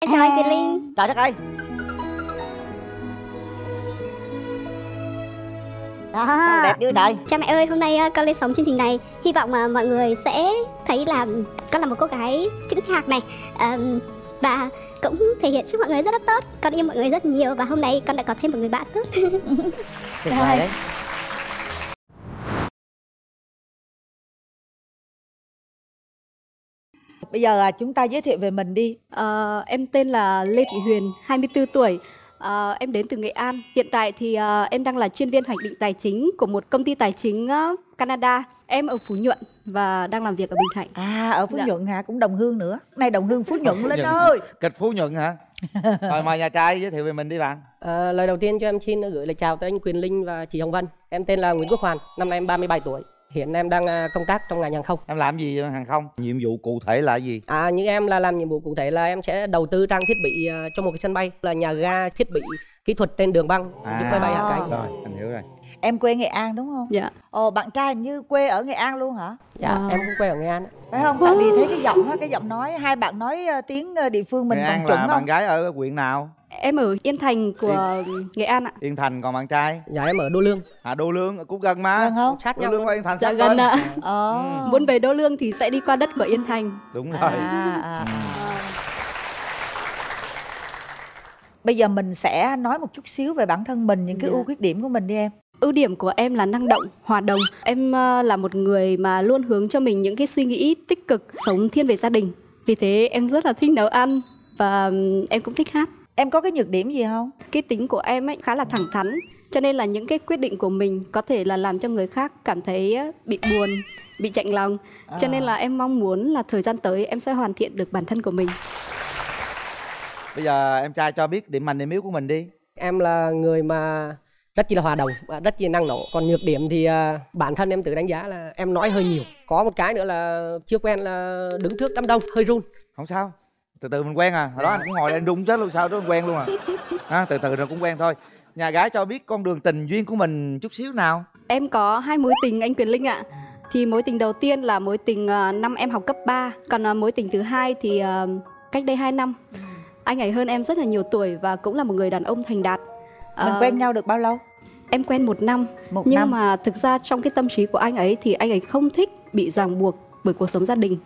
Em chào anh Quyền Linh. Trời đất ơi. Đó, đẹp như trời. Cha mẹ ơi, hôm nay con lên sóng chương trình này, hy vọng mà mọi người sẽ thấy là con là một cô gái chững chạc này, và cũng thể hiện trước mọi người rất là tốt. Con yêu mọi người rất nhiều và hôm nay con đã có thêm một người bạn tốt. Tuyệt vời đấy. Bây giờ chúng ta giới thiệu về mình đi. Em tên là Lê Thị Huyền, 24 tuổi. Em đến từ Nghệ An. Hiện tại thì em đang là chuyên viên hoạch định tài chính của một công ty tài chính Canada. Em ở Phú Nhuận và đang làm việc ở Bình Thạnh. À, ở Phú Nhuận hả? Cũng đồng hương nữa. Nay đồng hương Phú Nhuận lên ơi. Kịch Phú Nhuận hả? Rồi mời nhà trai giới thiệu về mình đi bạn. Lời đầu tiên cho em xin gửi lời chào tới anh Quyền Linh và chị Hồng Vân. Em tên là Nguyễn Quốc Hoàng, năm nay em 37 tuổi. Hiện em đang công tác trong ngành hàng không. Em làm gì hàng không? Nhiệm vụ cụ thể là gì? Như em là làm nhiệm vụ cụ thể là em sẽ đầu tư trang thiết bị cho một cái sân bay, là nhà ga, thiết bị kỹ thuật trên đường băng, giúp máy bay hạ cánh. Rồi, anh hiểu rồi. Em quê Nghệ An đúng không? Dạ. Ồ, bạn trai hình như quê ở Nghệ An luôn hả? Dạ, em cũng quê ở Nghệ An đó. Phải không? Tại vì thấy cái giọng nói hai bạn nói tiếng địa phương mình còn chuẩn không? Bạn gái ở huyện nào? Em ở Yên Thành của Nghệ An ạ. Yên Thành, còn bạn trai? Dạ em ở Đô Lương. À Đô Lương cũng gần mà. Gần không? Sát Đô Lương và Yên Thành. Dạ gần ạ. Muốn về Đô Lương thì sẽ đi qua đất của Yên Thành. Đúng rồi. Bây giờ mình sẽ nói một chút xíu về bản thân mình, những cái ưu khuyết điểm của mình đi em. Ưu điểm của em là năng động, hòa đồng. Em là một người mà luôn hướng cho mình những cái suy nghĩ tích cực, sống thiên về gia đình. Vì thế em rất là thích nấu ăn và em cũng thích hát. Em có cái nhược điểm gì không? Cái tính của em ấy khá là thẳng thắn, cho nên là những cái quyết định của mình có thể là làm cho người khác cảm thấy bị buồn, bị chạnh lòng. Cho nên là em mong muốn là thời gian tới em sẽ hoàn thiện được bản thân của mình. Bây giờ em trai cho biết điểm mạnh điểm yếu của mình đi. Em là người mà rất là hòa đồng và rất là năng nổ. Còn nhược điểm thì bản thân em tự đánh giá là em nói hơi nhiều. Có một cái nữa là chưa quen là đứng trước đám đông hơi run. Không sao, từ từ mình quen à. Hồi đó anh cũng ngồi lên rung chết luôn, sao đó anh quen luôn à. Từ từ rồi cũng quen thôi. Nhà gái cho biết con đường tình duyên của mình chút xíu nào. Em có hai mối tình anh Quyền Linh ạ. Thì mối tình đầu tiên là mối tình năm em học cấp 3. Còn mối tình thứ hai thì cách đây 2 năm. Anh ấy hơn em rất là nhiều tuổi và cũng là một người đàn ông thành đạt. Mình quen nhau được bao lâu? Em quen 1 năm. Mà thực ra trong cái tâm trí của anh ấy thì anh ấy không thích bị ràng buộc bởi cuộc sống gia đình.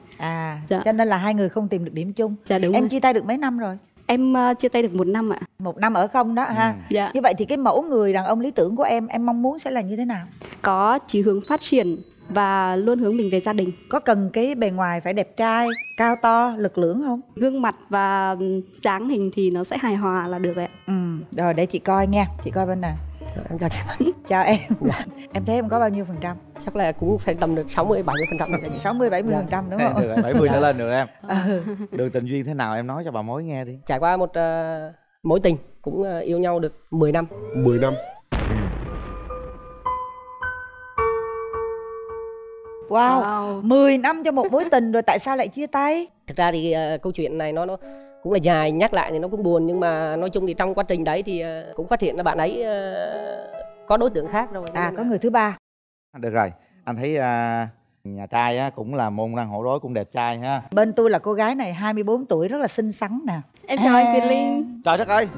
Cho nên là hai người không tìm được điểm chung. Dạ đúng. Em chia tay được mấy năm rồi? Em chia tay được 1 năm ạ. 1 năm ở không đó ha. Dạ. Như vậy thì cái mẫu người đàn ông lý tưởng của em mong muốn sẽ là như thế nào? Có chí hướng phát triển và luôn hướng mình về gia đình. Có cần cái bề ngoài phải đẹp trai, cao to, lực lưỡng không? Gương mặt và dáng hình thì nó sẽ hài hòa là được ạ. Rồi để chị coi nha, chị coi bên này. Em chào chị. Chào em. Dạ. Em thấy em có bao nhiêu phần trăm? Chắc là cũng phải tầm được 60-70%. 60-70% đúng không? 70 trở lên được em. Đường tình duyên thế nào em nói cho bà mối nghe đi. Trải qua một mối tình cũng yêu nhau được 10 năm. 10 năm. Wow, 10 năm cho một mối tình rồi tại sao lại chia tay? Thực ra thì câu chuyện này nó cũng là dài, nhắc lại thì nó cũng buồn, nhưng mà nói chung thì trong quá trình đấy thì cũng phát hiện là bạn ấy có đối tượng khác rồi. Có người thứ ba. Được rồi, anh thấy nhà trai cũng là môn đăng hộ đối, cũng đẹp trai ha. Bên tôi là cô gái này 24 tuổi rất là xinh xắn nè. Em chào anh Quyền Linh. Trời đất ơi.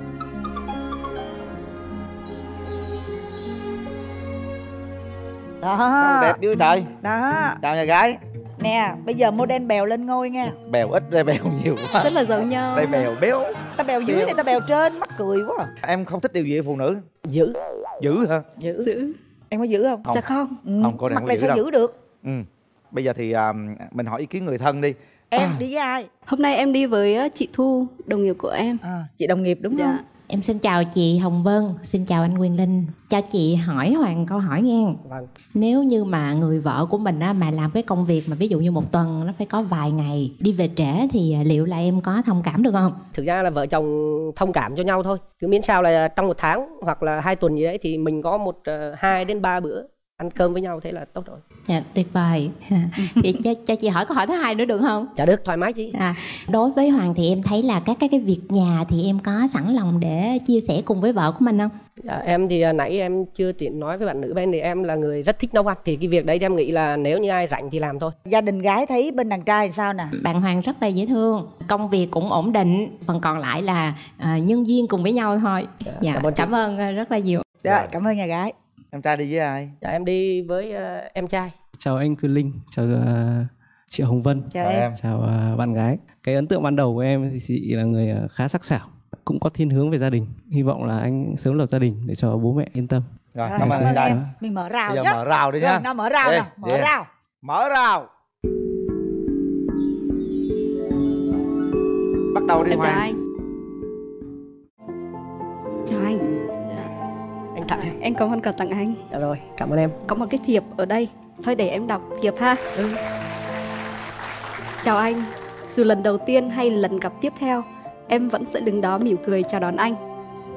Đó. Đẹp dưới trời. Đó. Chào nhà gái. Nè, bây giờ model bèo lên ngôi nha. Bèo ít, đây bèo nhiều quá. Rất là giống nhau. Đây bèo béo. Ta bèo dưới, này ta bèo trên, mắc cười quá à. Em không thích điều gì ở phụ nữ? Dữ. Dữ hả? Dữ. Em có dữ không? Dạ không. Cô này mặc này sao dữ được. Bây giờ thì mình hỏi ý kiến người thân đi. Em đi với ai? Hôm nay em đi với chị Thu, đồng nghiệp của em. Chị đồng nghiệp đúng không? Em xin chào chị Hồng Vân, xin chào anh Quyền Linh. Cho chị hỏi Hoàng câu hỏi nghe. Nếu như mà người vợ của mình mà làm cái công việc mà ví dụ như một tuần nó phải có vài ngày đi về trễ thì liệu là em có thông cảm được không? Thực ra là vợ chồng thông cảm cho nhau thôi. Cứ miễn sao là trong 1 tháng hoặc là 2 tuần gì đấy thì mình có 1-2 đến 3 bữa ăn cơm với nhau thế là tốt rồi. Dạ, tuyệt vời. Thì cho chị hỏi câu hỏi thứ hai nữa được không? Dạ được, thoải mái chị. Đối với Hoàng thì em thấy là các cái việc nhà thì em có sẵn lòng để chia sẻ cùng với vợ của mình không? Dạ, em thì nãy em chưa tiện nói với bạn nữ bên, thì em là người rất thích nấu ăn. Thì cái việc đấy em nghĩ là nếu như ai rảnh thì làm thôi. Gia đình gái thấy bên đàn trai sao nè? Bạn Hoàng rất là dễ thương, công việc cũng ổn định. Phần còn lại là nhân duyên cùng với nhau thôi. Dạ, dạ, cảm ơn rất là nhiều. Rồi, cảm ơn nhà gái. Em trai đi với ai? Dạ, em đi với em trai. Chào anh Quyền Linh, chào chị Hồng Vân. Chào em. Chào bạn gái. Cái ấn tượng ban đầu của em thì chị là người khá sắc sảo, cũng có thiên hướng về gia đình. Hy vọng là anh sớm lập gia đình để cho bố mẹ yên tâm. Rồi, cảm ơn anh trai. Mình mở rào nhé. Bây giờ mở rào đi nhá. Nó mở rào nào, mở rào. Mở rào. Bắt đầu đi Hoàng. Chào anh. Em có món quà tặng anh. Dạ rồi, cảm ơn em. Có một cái thiệp ở đây. Thôi để em đọc thiệp ha. Chào anh. Dù lần đầu tiên hay lần gặp tiếp theo, em vẫn sẽ đứng đó mỉm cười chào đón anh.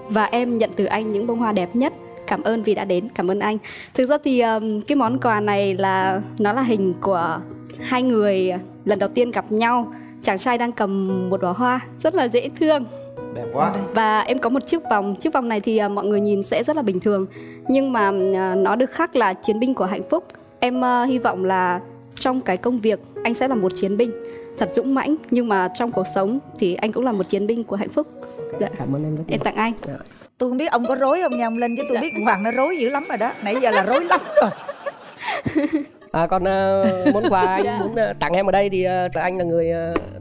Và em nhận từ anh những bông hoa đẹp nhất. Cảm ơn vì đã đến, cảm ơn anh. Thực ra thì cái món quà này là nó là hình của hai người lần đầu tiên gặp nhau. Chàng trai đang cầm một bó hoa rất là dễ thương. Đẹp quá. Và em có một chiếc vòng. Chiếc vòng này thì mọi người nhìn sẽ rất là bình thường, nhưng mà nó được khắc là chiến binh của hạnh phúc. Em hy vọng là trong cái công việc anh sẽ là một chiến binh thật dũng mãnh, nhưng mà trong cuộc sống thì anh cũng là một chiến binh của hạnh phúc. Dạ. Cảm ơn em rất nhiều. Em tặng anh. Dạ. Tôi không biết ông có rối không nha ông Linh, chứ tôi biết Hoàng nó rối dữ lắm rồi đó. Nãy giờ là rối lắm rồi. Còn món quà anh muốn tặng em ở đây thì anh là người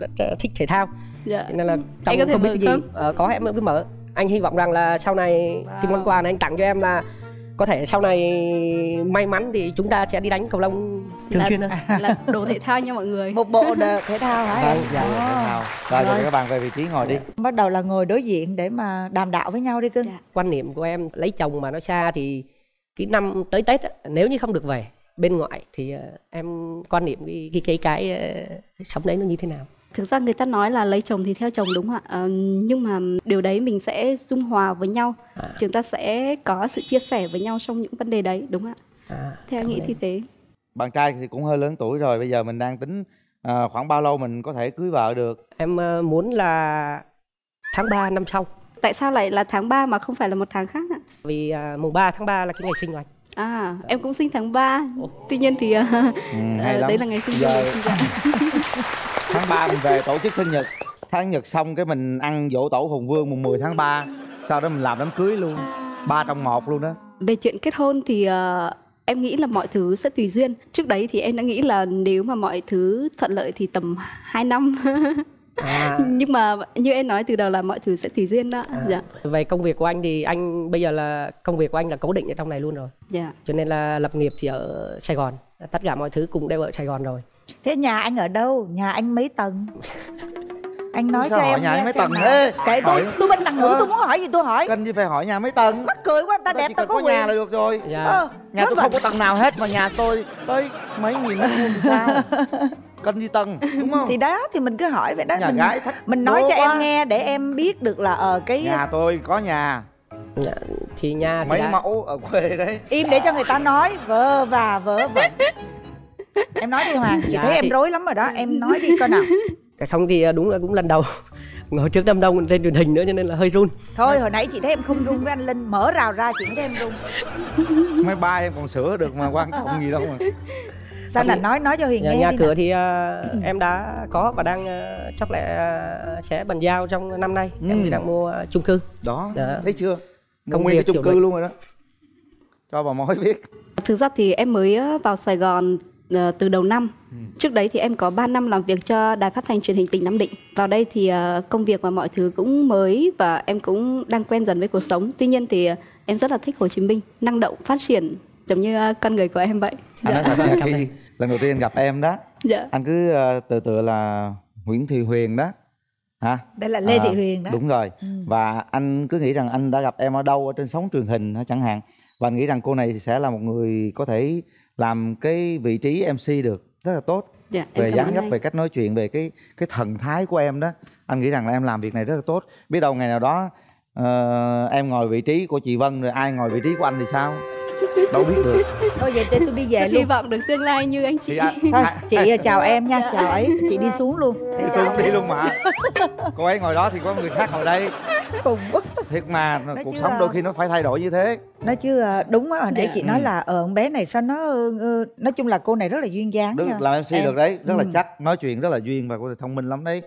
rất thích thể thao, nên là trong không biết cái gì có em cứ mở. Anh hy vọng rằng là sau này cái món quà này anh tặng cho em là có thể sau này may mắn thì chúng ta sẽ đi đánh cầu lông thường xuyên hơn. Là đồ thể thao nha mọi người. Một bộ thể thao hả em? Dạ, thể thao. Rồi các bạn về vị trí ngồi đi. Bắt đầu là ngồi đối diện để mà đàm đạo với nhau đi cưng. Quan niệm của em lấy chồng mà nó xa thì cái năm tới Tết nếu như không được về bên ngoại thì em quan niệm cái sống đấy nó như thế nào? Thực ra người ta nói là lấy chồng thì theo chồng đúng không ạ? Nhưng mà điều đấy mình sẽ dung hòa với nhau. Chúng ta sẽ có sự chia sẻ với nhau trong những vấn đề đấy đúng không ạ? Theo anh nghĩ thì thế. Bạn trai thì cũng hơi lớn tuổi rồi, bây giờ mình đang tính khoảng bao lâu mình có thể cưới vợ được? Em muốn là tháng 3 năm sau. Tại sao lại là tháng 3 mà không phải là một tháng khác ạ? Vì mùng 3 tháng 3 là cái ngày sinh của anh. À, em cũng sinh tháng 3. Tuy nhiên thì đấy là ngày sinh nhật. Tháng 3 mình về tổ chức sinh nhật. Tháng nhật xong cái mình ăn dỗ tổ Hùng Vương mùng 10 tháng 3. Sau đó mình làm đám cưới luôn, 3 trong 1 luôn đó. Về chuyện kết hôn thì em nghĩ là mọi thứ sẽ tùy duyên. Trước đấy thì em đã nghĩ là nếu mà mọi thứ thuận lợi thì tầm 2 năm. Nhưng mà như em nói từ đầu là mọi thứ sẽ tùy duyên đó. Dạ. Về công việc của anh thì anh bây giờ là công việc của anh là cố định ở trong này luôn rồi. Dạ. Cho nên là lập nghiệp thì ở Sài Gòn, tất cả mọi thứ cũng đều ở Sài Gòn rồi. Thế nhà anh ở đâu? Nhà anh mấy tầng? Anh nói cho em nghe xem nào. Kệ tôi bên đằng ngữ tôi muốn hỏi gì tôi hỏi. Cần gì phải hỏi nhà mấy tầng? Mắc cười quá, ta đẹp ta có nhà là được rồi. Nhà tôi không có tầng nào hết mà nhà tôi tới mấy nghìn mét vuông sao? Cần gì tầng, đúng không? Thì đó, thì mình cứ hỏi vậy đó. Nhà gái thách mình nói cho em nghe để em biết được là cái nhà tôi có nhà. Thì nhà mấy mẫu ở quê đấy. Im để cho người ta nói vơ và vớ vẩn. Em nói đi Hoàng, chị thấy em rối lắm rồi đó, em nói đi coi nào. Không thì đúng là cũng lần đầu ngồi trước đám đông trên truyền hình nữa cho nên là hơi run. Thôi hồi nãy chị thấy em không run với anh Linh, mở rào ra chị thấy em run. Máy bay em còn sửa được mà, quan trọng gì đâu mà. Sao là nói cho Huyền nghe. Nhà cửa thì em đã có và đang chắc là sẽ bàn giao trong năm nay. Em thì đang mua chung cư. Đó, thấy chưa? Công nguyên cái chung cư luôn rồi đó. Cho bà mối biết. Thực ra thì em mới vào Sài Gòn từ đầu năm. Trước đấy thì em có 3 năm làm việc cho Đài Phát thanh Truyền hình tỉnh Nam Định. Vào đây thì công việc và mọi thứ cũng mới và em cũng đang quen dần với cuộc sống. Tuy nhiên thì em rất là thích Hồ Chí Minh, năng động, phát triển giống như con người của em vậy. Anh nói thật khi lần đầu tiên gặp em đó, anh cứ tự là Nguyễn Thị Huyền đó. Đây là Lê Thị Huyền đó. Đúng rồi. Và anh cứ nghĩ rằng anh đã gặp em ở đâu, ở trên sóng truyền hình chẳng hạn. Và anh nghĩ rằng cô này sẽ là một người có thể làm cái vị trí MC được rất là tốt. Về dáng dấp, về cách nói chuyện, về cái thần thái của em đó. Anh nghĩ rằng là em làm việc này rất là tốt. Biết đâu ngày nào đó em ngồi vị trí của chị Vân rồi ai ngồi vị trí của anh thì sao? đâu biết được. Thôi vậy tôi đi về luôn. Hy vọng được tương lai như anh chị. Chị chào em nha, chào ấy. Chị đi xuống luôn. Thì tôi cũng đi luôn mà. Cô ấy ngồi đó thì có người khác ngồi đây. Cùng. Thiệt mà, cuộc sống đôi khi nó phải thay đổi như thế. Nói chứ đúng á, hồi nãy chị nói là con bé này sao nó... Nói chung là cô này rất là duyên dáng. Đúng, làm MC được đấy, rất là chắc. Nói chuyện rất là duyên và cô này thông minh lắm đấy.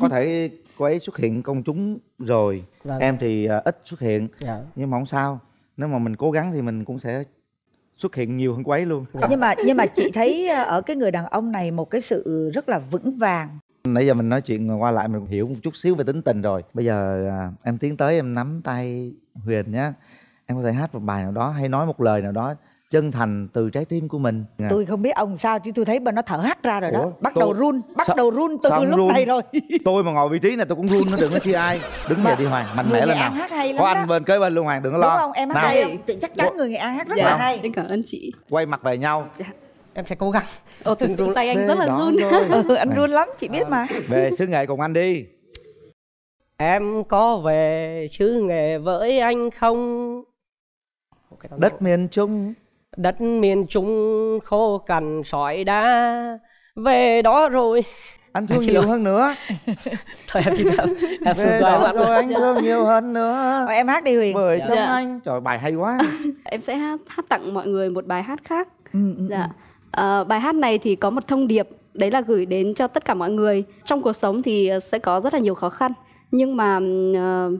Có thể cô ấy xuất hiện công chúng rồi. Em thì ít xuất hiện. Nhưng mà không sao, nếu mà mình cố gắng thì mình cũng sẽ xuất hiện nhiều hơn cô ấy luôn. Nhưng mà chị thấy ở cái người đàn ông này một cái sự rất là vững vàng. Nãy giờ mình nói chuyện qua lại mình hiểu một chút xíu về tính tình rồi. Bây giờ em tiến tới em nắm tay Huyền nhé. Em có thể hát một bài nào đó hay nói một lời nào đó chân thành từ trái tim của mình. Tôi không biết ông sao chứ tôi thấy bên nó thở hắt ra rồi. Ủa, đó bắt đầu run, bắt đầu run từ lúc này rồi. Tôi mà ngồi vị trí này tôi cũng run, nó đừng có chia ai. Đứng về đi Hoàng, mạnh mẽ lên nào. Có anh bên kế bên luôn Hoàng, đừng có lo. Đúng không, em hát hay không? Chắc chắn người Nghệ An hát rất là hay. Em cảm ơn chị. Quay mặt về nhau. Em sẽ cố gắng. Ồ, từng tay anh rất là run. Anh run lắm, chị biết mà. Về xứ Nghệ cùng anh đi. Em có về xứ Nghệ với anh không? Đất miền Trung khô cằn sỏi đá. Về đó rồi anh thương nhiều hơn nữa. Thôi em chỉ đáp. Về đó rồi anh thương nhiều hơn nữa. Em hát đi Huyền. Bởi trong anh. Trời, bài hay quá. Em sẽ hát tặng mọi người một bài hát khác. Bài hát này thì có một thông điệp, đấy là gửi đến cho tất cả mọi người. Trong cuộc sống thì sẽ có rất là nhiều khó khăn, nhưng mà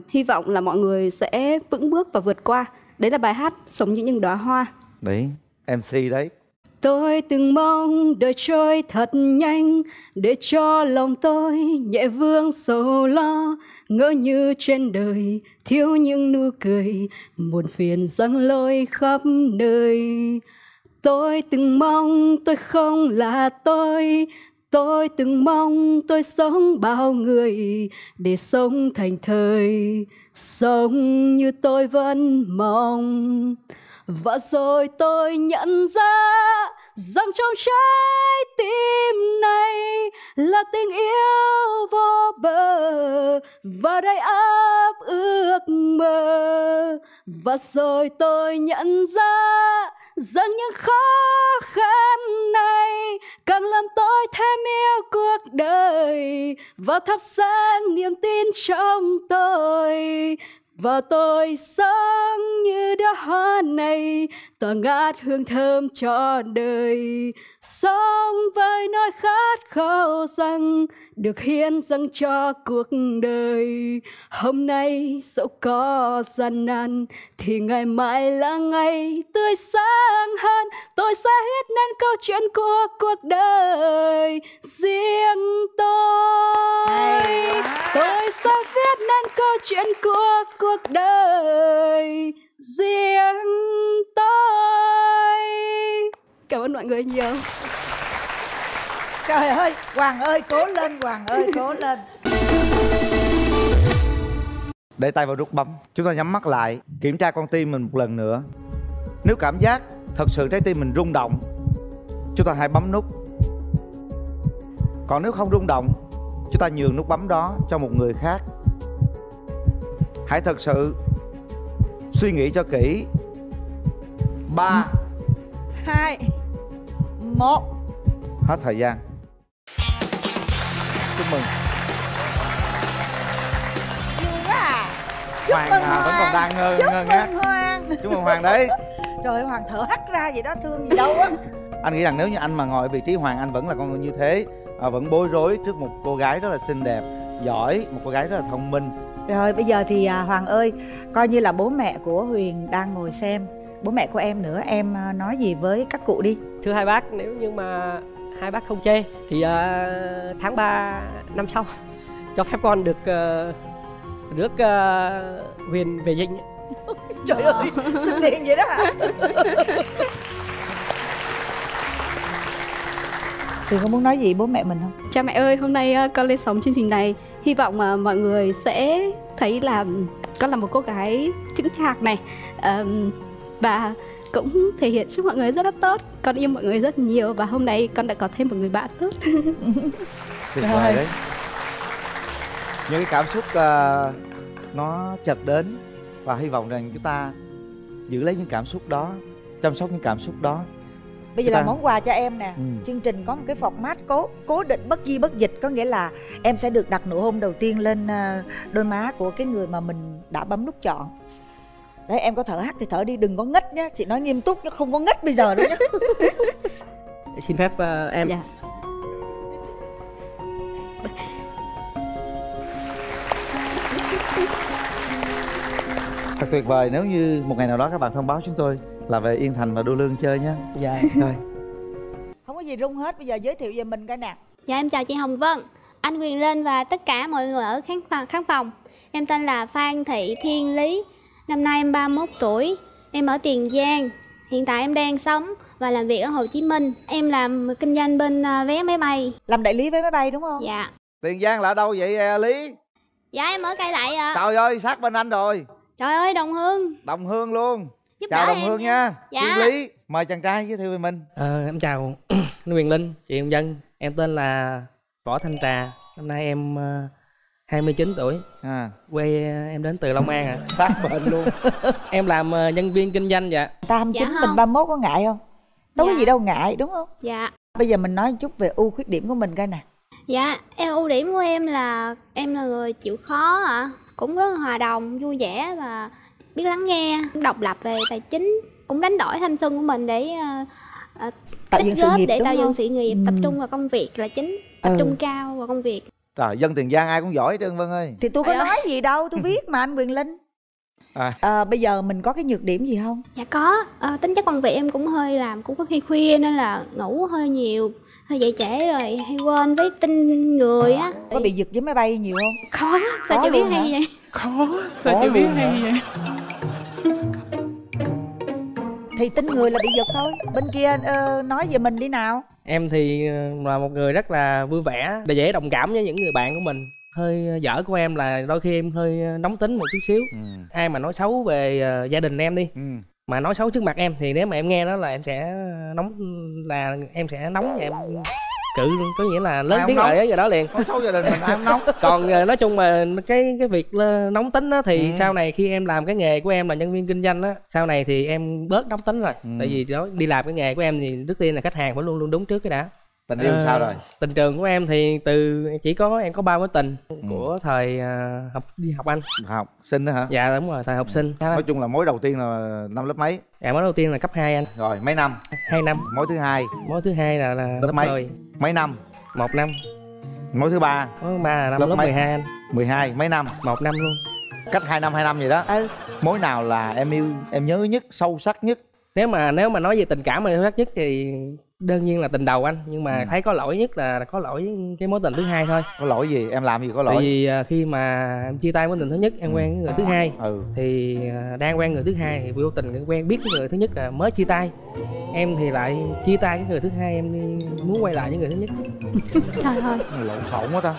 hy vọng là mọi người sẽ vững bước và vượt qua. Đấy là bài hát Sống Như Những Đóa Hoa. Đấy, MC đấy. Tôi từng mong đời trôi thật nhanh để cho lòng tôi nhẹ vương sầu lo. Ngỡ như trên đời thiếu những nụ cười, muộn phiền giăng lối khắp nơi. Tôi từng mong tôi không là tôi. Tôi từng mong tôi sống bao người, để sống thành thời, sống như tôi vẫn mong. Và rồi tôi nhận ra rằng trong trái tim này là tình yêu vô bờ và đầy áp ước mơ. Và rồi tôi nhận ra rằng những khó khăn này càng làm tôi thêm yêu cuộc đời và thắp sáng niềm tin trong tôi. Và tôi sống như đóa hoa này tỏa ngát hương thơm cho đời, sống với nỗi khát khao rằng được hiến dâng cho cuộc đời. Hôm nay dẫu có gian nan thì ngày mai là ngày tươi sáng hơn. Tôi sẽ viết nên câu chuyện của cuộc đời riêng tôi. Tôi sẽ viết nên câu chuyện của cuộc đời riêng tôi. Cảm ơn mọi người nhiều. Trời ơi, Hoàng ơi cố lên, Hoàng ơi cố lên. Để tay vào nút bấm. Chúng ta nhắm mắt lại, kiểm tra con tim mình một lần nữa. Nếu cảm giác thật sự trái tim mình rung động, chúng ta hãy bấm nút. Còn nếu không rung động, chúng ta nhường nút bấm đó cho một người khác. Hãy thật sự suy nghĩ cho kỹ. 3, 2, 1. Hết thời gian. Chúc mừng. Chúc Hoàng mừng Hoàng. Vẫn còn đang ngơ ngác. Chúc mừng Hoàng đấy. Trời ơi, Hoàng thở hắt ra vậy đó, thương gì đâu á. Anh nghĩ rằng nếu như anh mà ngồi ở vị trí Hoàng, anh vẫn là con người như thế, vẫn bối rối trước một cô gái rất là xinh đẹp, giỏi, một cô gái rất là thông minh. Rồi bây giờ thì Hoàng ơi, coi như là bố mẹ của Huyền đang ngồi xem, bố mẹ của em nữa, em nói gì với các cụ đi. Thưa hai bác, nếu như mà hai bác không chê thì tháng 3 năm sau cho phép con được rước Huyền về Vinh. Trời ơi, xinh liền vậy đó hả? Thì có muốn nói gì bố mẹ mình không? Cha mẹ ơi, hôm nay con lên sóng chương trình này, hy vọng mà mọi người sẽ thấy là con là một cô gái chững chạc này, và cũng thể hiện trước mọi người rất là tốt. Con yêu mọi người rất nhiều và hôm nay con đã có thêm một người bạn tốt. Tuyệt vời đấy. Những cái cảm xúc nó chợt đến và hy vọng rằng chúng ta giữ lấy những cảm xúc đó, chăm sóc những cảm xúc đó. Bây giờ là món quà cho em nè. Chương trình có một cái format cố định bất di bất dịch, có nghĩa là em sẽ được đặt nụ hôn đầu tiên lên đôi má của cái người mà mình đã bấm nút chọn. Đấy, em có thở hát thì thở đi, đừng có ngất nhá. Chị nói nghiêm túc nhá, không có ngất bây giờ đâu nhá. Xin phép em. Dạ. Thật tuyệt vời nếu như một ngày nào đó các bạn thông báo chúng tôi là về Yên Thành và Đô Lương chơi nhé. Dạ. Rồi. Không có gì rung hết, bây giờ giới thiệu về mình cái nè. Dạ, em chào chị Hồng Vân, anh Quyền Linh và tất cả mọi người ở khán phòng. Em tên là Phan Thị Thiên Lý, năm nay em 31 tuổi, em ở Tiền Giang. Hiện tại em đang sống và làm việc ở Hồ Chí Minh. Em làm kinh doanh bên vé máy bay. Làm đại lý vé máy bay đúng không? Dạ. Tiền Giang là đâu vậy Lý? Dạ em ở Cai Lậy ạ. Trời ơi, sát bên anh rồi. Trời ơi, đồng hương. Đồng hương luôn. Giúp chào Đồng Hương nha. Dạ. Thiên Lý, mời chàng trai giới thiệu về mình. Em chào Quyền Linh, chị Hồng Vân. Em tên là Võ Thanh Trà. Năm nay em 29 tuổi. Quê em đến từ Long An ạ. Sát bệnh luôn. Em làm nhân viên kinh doanh. Dạ. Ta 29 mình 31 có ngại không? Đâu có gì đâu ngại đúng không? Dạ. Bây giờ mình nói một chút về ưu khuyết điểm của mình coi nè. Dạ, ưu điểm của em là người chịu khó ạ. Cũng rất là hòa đồng, vui vẻ và biết lắng nghe, độc lập về tài chính, cũng đánh đổi thanh xuân của mình để tích góp để tạo dựng sự nghiệp, tập trung vào công việc là chính, tập trung cao vào công việc. Trời, dân Tiền Giang ai cũng giỏi trơn Vân ơi. Thì tôi có nói gì đâu, tôi biết mà anh Quyền Linh. Bây giờ mình có cái nhược điểm gì không? Dạ có, tính chất công việc em cũng hơi làm, cũng có khi khuya nên là ngủ hơi nhiều, hơi dậy trễ rồi hay quên với tin người á. Có bị giật với máy bay nhiều không? Khó, sao chị biết hay vậy? Khó, sao chị biết hay vậy? Thì tin người là bị giật thôi. Bên kia nói về mình đi nào. Em thì là một người rất là vui vẻ, dễ đồng cảm với những người bạn của mình. Hơi dở của em là đôi khi em hơi nóng tính một chút xíu. Ai mà nói xấu về gia đình em đi, mà nói xấu trước mặt em thì nếu mà em nghe đó là em sẽ nóng, là em sẽ nóng và em cự luôn, có nghĩa là lớn tiếng lại giờ đó liền. Nói xấu gia đình mình ai nóng. Còn nói chung mà cái việc nóng tính đó thì sau này khi em làm cái nghề của em là nhân viên kinh doanh á, sau này thì em bớt nóng tính rồi. Tại vì đó đi làm cái nghề của em thì trước tiên là khách hàng phải luôn luôn đúng trước cái đã. Tình yêu sao rồi? Tình trường của em thì từ chỉ có em có 3 mối tình của thời đi học anh. Học sinh đó hả? Dạ đúng rồi, thời học sinh. Nói chung là mối đầu tiên là năm lớp mấy? Dạ mối đầu tiên là cấp 2 anh. Rồi mấy năm? 2 năm. Mối thứ hai? Mối thứ hai là lớp mấy? 10. Mấy năm? 1 năm. Mối thứ ba? Mối thứ ba là năm lớp 12 anh. 12 mấy năm? 1 năm luôn. Cách 2 năm 2 năm vậy đó. Mối nào là em yêu, em nhớ nhất, sâu sắc nhất? Nếu mà nói về tình cảm mà sâu sắc nhất thì đương nhiên là tình đầu anh, nhưng mà thấy có lỗi nhất là có lỗi cái mối tình thứ hai thôi. Có lỗi gì? Em làm gì có lỗi? Tại vì khi mà em chia tay mối tình thứ nhất em quen người thứ hai, thì đang quen người thứ hai thì vô tình quen biết cái người thứ nhất là mới chia tay. Em thì lại chia tay cái người thứ hai, em muốn quay lại với người thứ nhất. Trời ơi, lộn xộn quá ta.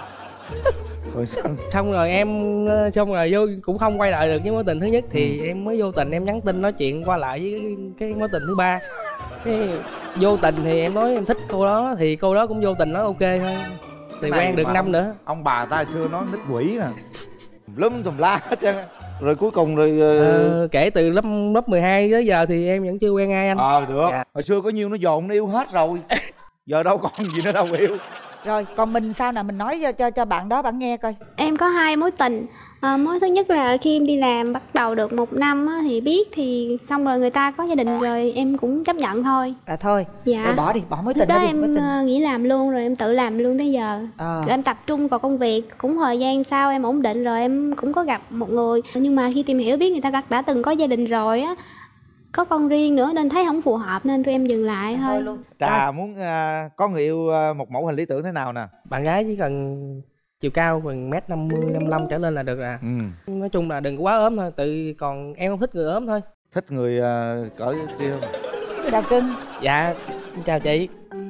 Xong rồi vô cũng không quay lại được với mối tình thứ nhất thì em mới vô tình em nhắn tin nói chuyện qua lại với cái mối tình thứ ba. Vô tình thì em nói em thích cô đó thì cô đó cũng vô tình nói ok thôi. Thì quen được năm nữa. Ông bà ta xưa nói nít quỷ nè, lúm tùm la hết trơn. Rồi cuối cùng rồi kể từ lớp 12 tới giờ thì em vẫn chưa quen ai anh. Được. Hồi xưa có nhiêu nó dồn nó yêu hết rồi. Giờ đâu còn gì nữa đâu yêu. Rồi còn mình sao nè, mình nói cho bạn đó bạn nghe coi. Em có 2 mối tình. Mối thứ nhất là khi em đi làm bắt đầu được 1 năm á, thì biết thì xong rồi người ta có gia đình rồi em cũng chấp nhận thôi. Là thôi. Dạ. Rồi bỏ đi, bỏ mối tình đó đi. Em nghỉ làm luôn rồi em tự làm luôn tới giờ. Rồi em tập trung vào công việc, cũng thời gian sau em ổn định rồi em cũng có gặp một người. Nhưng mà khi tìm hiểu biết người ta đã từng có gia đình rồi á, có con riêng nữa nên thấy không phù hợp nên tụi em dừng lại thôi. Trà muốn có người yêu một mẫu hình lý tưởng thế nào nè? Bạn gái chỉ cần chiều cao gần 1m55 trở lên là được à. Nói chung là đừng quá ốm thôi, còn em không thích người ốm thôi. Thích người cỡ kia không? Chào cưng. Dạ, chào chị.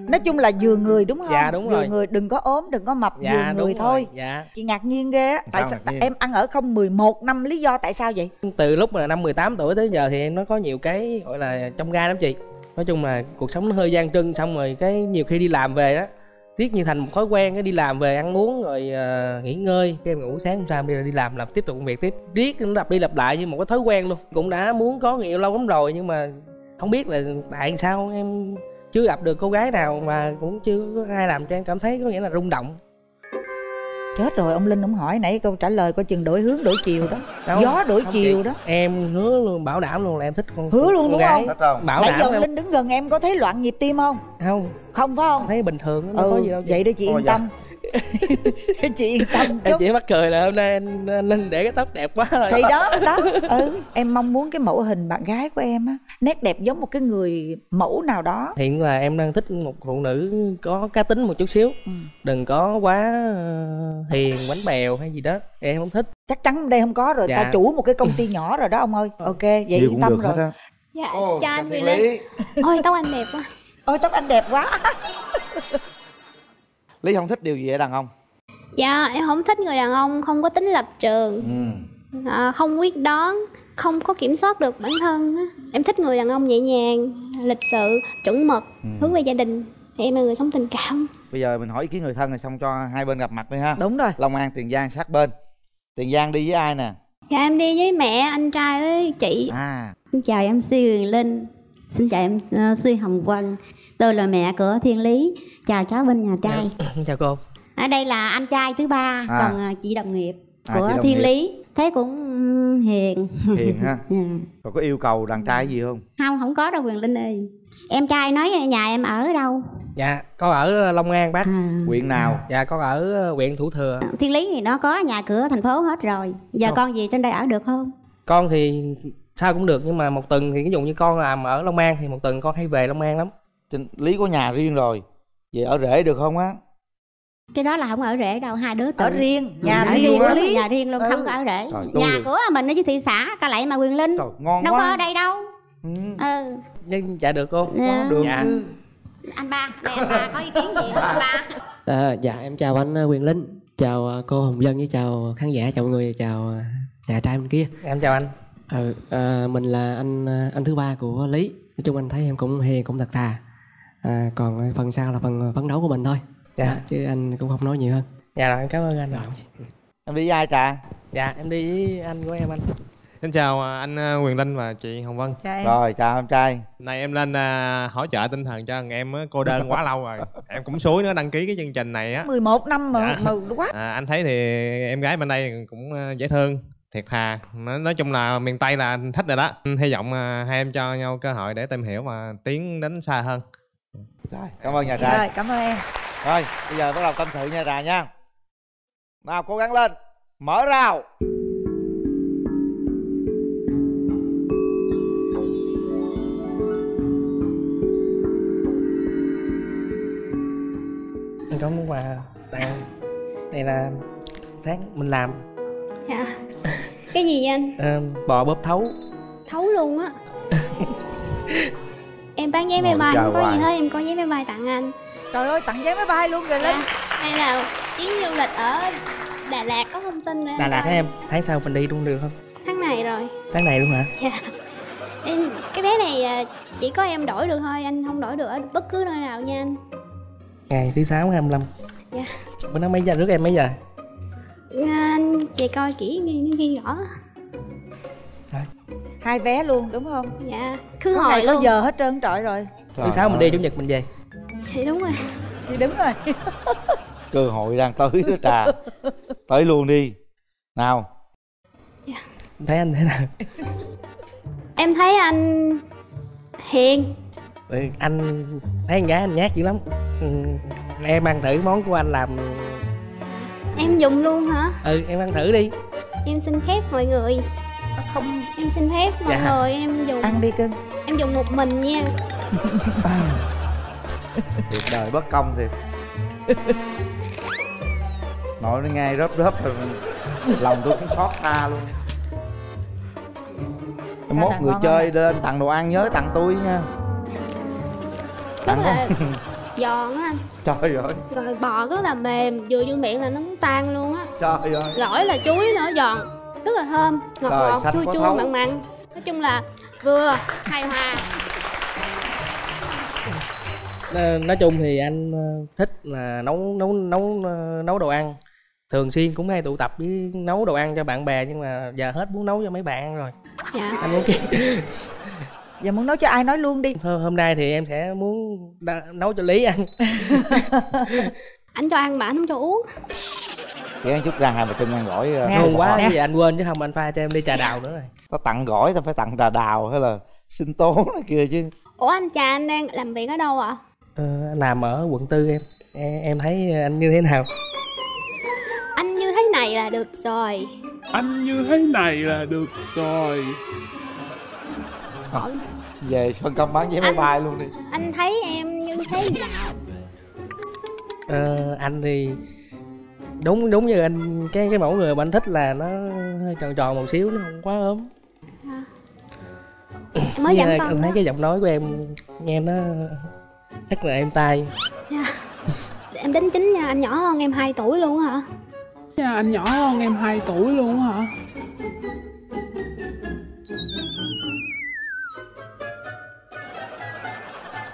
Nói chung là vừa người đúng không? Dạ đúng rồi. Vừa người, đừng có ốm, đừng có mập, vừa người thôi. Dạ. Chị ngạc nhiên ghê á. Tại sao em ăn ở không 11 năm, lý do tại sao vậy? Từ lúc mà năm 18 tuổi tới giờ thì em nó có nhiều cái gọi là trong gai lắm chị. Nói chung là cuộc sống nó hơi gian trưng, xong rồi cái nhiều khi đi làm về đó Tiếc như thành một thói quen đi làm về ăn uống rồi nghỉ ngơi, các em ngủ sáng hôm sau đi làm tiếp tục công việc tiếp. Tiếc nó lặp đi lặp lại như một cái thói quen luôn. Cũng đã muốn có người yêu lâu lắm rồi nhưng mà không biết là tại sao em chưa gặp được cô gái nào mà cũng chưa có ai làm cho em cảm thấy có nghĩa là rung động. Chết rồi, ông Linh ông hỏi nãy câu trả lời coi chừng đổi hướng đổi chiều đó. Đâu, gió đổi chiều chị, đó. Em hứa luôn, bảo đảm luôn là em thích con. Hứa luôn đúng không? Bảo đảm. Nãy giờ ông Linh đứng gần em có thấy loạn nhịp tim không? Không. Không phải không? Thấy bình thường, nó có gì đâu chị. Vậy đó chị yên tâm. Chị yên tâm. Em chỉ mắc cười là hôm nay anh Linh để cái tóc đẹp quá rồi. Thì đó, đó. Em mong muốn cái mẫu hình bạn gái của em á, nét đẹp giống một cái người mẫu nào đó. Hiện là em đang thích một phụ nữ có cá tính một chút xíu. Đừng có quá hiền, bánh bèo hay gì đó, em không thích. Chắc chắn đây không có rồi, dạ. Ta chủ một cái công ty nhỏ rồi đó ông ơi. Ok, vậy yên tâm rồi. Dạ, cho anh Quyền Linh. Ôi, tóc anh đẹp quá. Ôi, tóc anh đẹp quá. Lý không thích điều gì ở đàn ông? Dạ, em không thích người đàn ông không có tính lập trường, không quyết đoán, không có kiểm soát được bản thân. Em thích người đàn ông nhẹ nhàng, lịch sự, chuẩn mực, hướng về gia đình. Em là người sống tình cảm. Bây giờ mình hỏi ý kiến người thân rồi xong cho hai bên gặp mặt đi ha. Đúng rồi. Long An, Tiền Giang sát bên. Tiền Giang đi với ai nè? Dạ, em đi với mẹ, anh trai với chị. Xin chào MC Quyền Linh. Xin chào MC Hồng Vân. Tôi là mẹ của Thiên Lý. Chào cháu bên nhà trai. Chào cô. Ở đây là anh trai thứ ba, còn chị đồng nghiệp của Thiên Lý. Thế cũng hiền. Hiền ha. Còn có yêu cầu đàn trai gì không? Không, không có đâu Quyền Linh ơi. Em trai nói nhà em ở đâu? Dạ, con ở Long An bác. Huyện nào? Dạ, con ở huyện Thủ Thừa. Thiên Lý thì nó có nhà cửa thành phố hết rồi. Giờ con gì trên đây ở được không? Con thì sao cũng được, nhưng mà một tuần thì ví dụ như con làm ở Long An thì một tuần con hay về Long An lắm. Lý có nhà riêng rồi, về ở rể được không á? Cái đó là không ở rể đâu, hai đứa tự ở riêng, nhà riêng của Lý, nhà riêng luôn, không có ở rể. Nhà của mình ở dưới thị xã Cai Lậy mà Quyền Linh. Ngon đâu quá. Có ở đây đâu. Nhưng dạ được cô. Được. Dạ. Anh ba, này anh ba có ý kiến gì không anh ba? Dạ em chào anh Quyền Linh, chào cô Hồng Vân với chào khán giả, chào mọi người, chào nhà trai bên kia. Em chào anh. Mình là anh thứ ba của Lý. Nói chung anh thấy em cũng hiền, cũng thật thà. Còn phần sau là phần phấn đấu của mình thôi. Dạ. Chứ anh cũng không nói nhiều hơn. Dạ rồi, em cảm ơn anh. Rồi. Em đi với ai Trà? Dạ em đi với anh của em anh. Xin chào anh Quyền Linh và chị Hồng Vân. Chào. Rồi chào em trai. Này em lên hỗ trợ tinh thần cho thằng em cô đơn quá lâu rồi. Em cũng suối nữa đăng ký cái chương trình này á. 11 năm mà quá. Anh thấy thì em gái bên đây cũng dễ thương, thiệt thà, nói chung là miền Tây là thích rồi đó. Hy vọng hai em cho nhau cơ hội để tìm hiểu và tiến đến xa hơn. Rồi, cảm ơn nhà trai. Rồi, cảm ơn em. Rồi, bây giờ bắt đầu tâm sự nha Trà nha. Nào, cố gắng lên. Mở rào. Mình có món quà tặng. Đây là sáng mình làm. Dạ. Cái gì vậy anh? Bò bóp thấu. Thấu luôn á. Em bán vé máy bay, không có gì hết, em có vé máy bay tặng anh. Trời ơi, tặng vé máy bay luôn rồi Linh. Hay là chuyến du lịch ở Đà Lạt có thông tin rồi. Đà Lạt hả em? Tháng sau mình đi luôn được không? Tháng này rồi. Tháng này luôn hả? Dạ. Em, cái vé này chỉ có em đổi được thôi, anh không đổi được ở bất cứ nơi nào nha anh. Ngày thứ 6, 25. Dạ. Bữa nó mấy giờ, rước em mấy giờ? Anh về coi kỹ ghi rõ. Hai vé luôn đúng không? Dạ. Cứ hồi luôn. Có giờ hết trơn trọi rồi. Thứ 6 mình đi, chủ nhật mình về. Thì đúng rồi. Thì đúng rồi. Cơ hội đang tới đó Trà. Tới luôn đi. Nào. Dạ. Thấy anh thế nào? Em thấy anh hiền. Ừ, anh thấy con gái anh nhát dữ lắm. Em ăn thử món của anh làm. Em dùng luôn hả? Ừ, em ăn thử đi. Em xin phép mọi người. Không, em xin phép mọi người em dùng. Ăn đi cưng. Em dùng một mình nha. Cuộc đời bất công thiệt. Nội nó ngay rớp rớp rồi mình... Lòng tôi cũng xót xa luôn. Mốt người chơi lên tặng đồ ăn nhớ tặng tôi nha. Rất là giòn á anh. Trời ơi. Rồi bò rất là mềm, vừa vô miệng là nó muốn tan luôn á. Trời ơi. Gỏi là chuối nữa, giòn. Rất là thơm, ngọt ngọt, chua chua, mặn mặn. Nói chung là vừa, hài hòa. Nói chung thì anh thích là nấu đồ ăn, thường xuyên cũng hay tụ tập với nấu đồ ăn cho bạn bè, nhưng mà giờ hết muốn nấu cho mấy bạn rồi. Dạ. Anh muốn giờ muốn nấu cho ai nói luôn đi. Hôm nay thì em sẽ muốn nấu cho Lý ăn. Anh cho ăn mà anh không cho uống. Vậy ăn chút ra hai mà Trinh ăn gỏi ngon quá nè. Vậy anh quên chứ không anh pha cho em ly trà đào nữa rồi. Tao tặng gỏi tao phải tặng trà đào hay là sinh tố này kia chứ. Ủa anh Trà, anh đang làm việc ở đâu ạ? Anh làm ở quận 4 em. Em thấy anh như thế nào? Anh như thế này là được rồi. Anh như thế này là được rồi. Về phân công bán vé máy bay luôn đi. Anh thấy em như thế nào? Anh thì đúng như anh, cái mẫu người mà anh thích là nó hơi tròn tròn một xíu, nó không quá ốm. Mới giảm cân. Anh thấy cái giọng nói của em nghe nó rất là êm tai. Em tính chính nha, anh nhỏ hơn em 2 tuổi luôn hả? Anh nhỏ hơn em 2 tuổi luôn hả?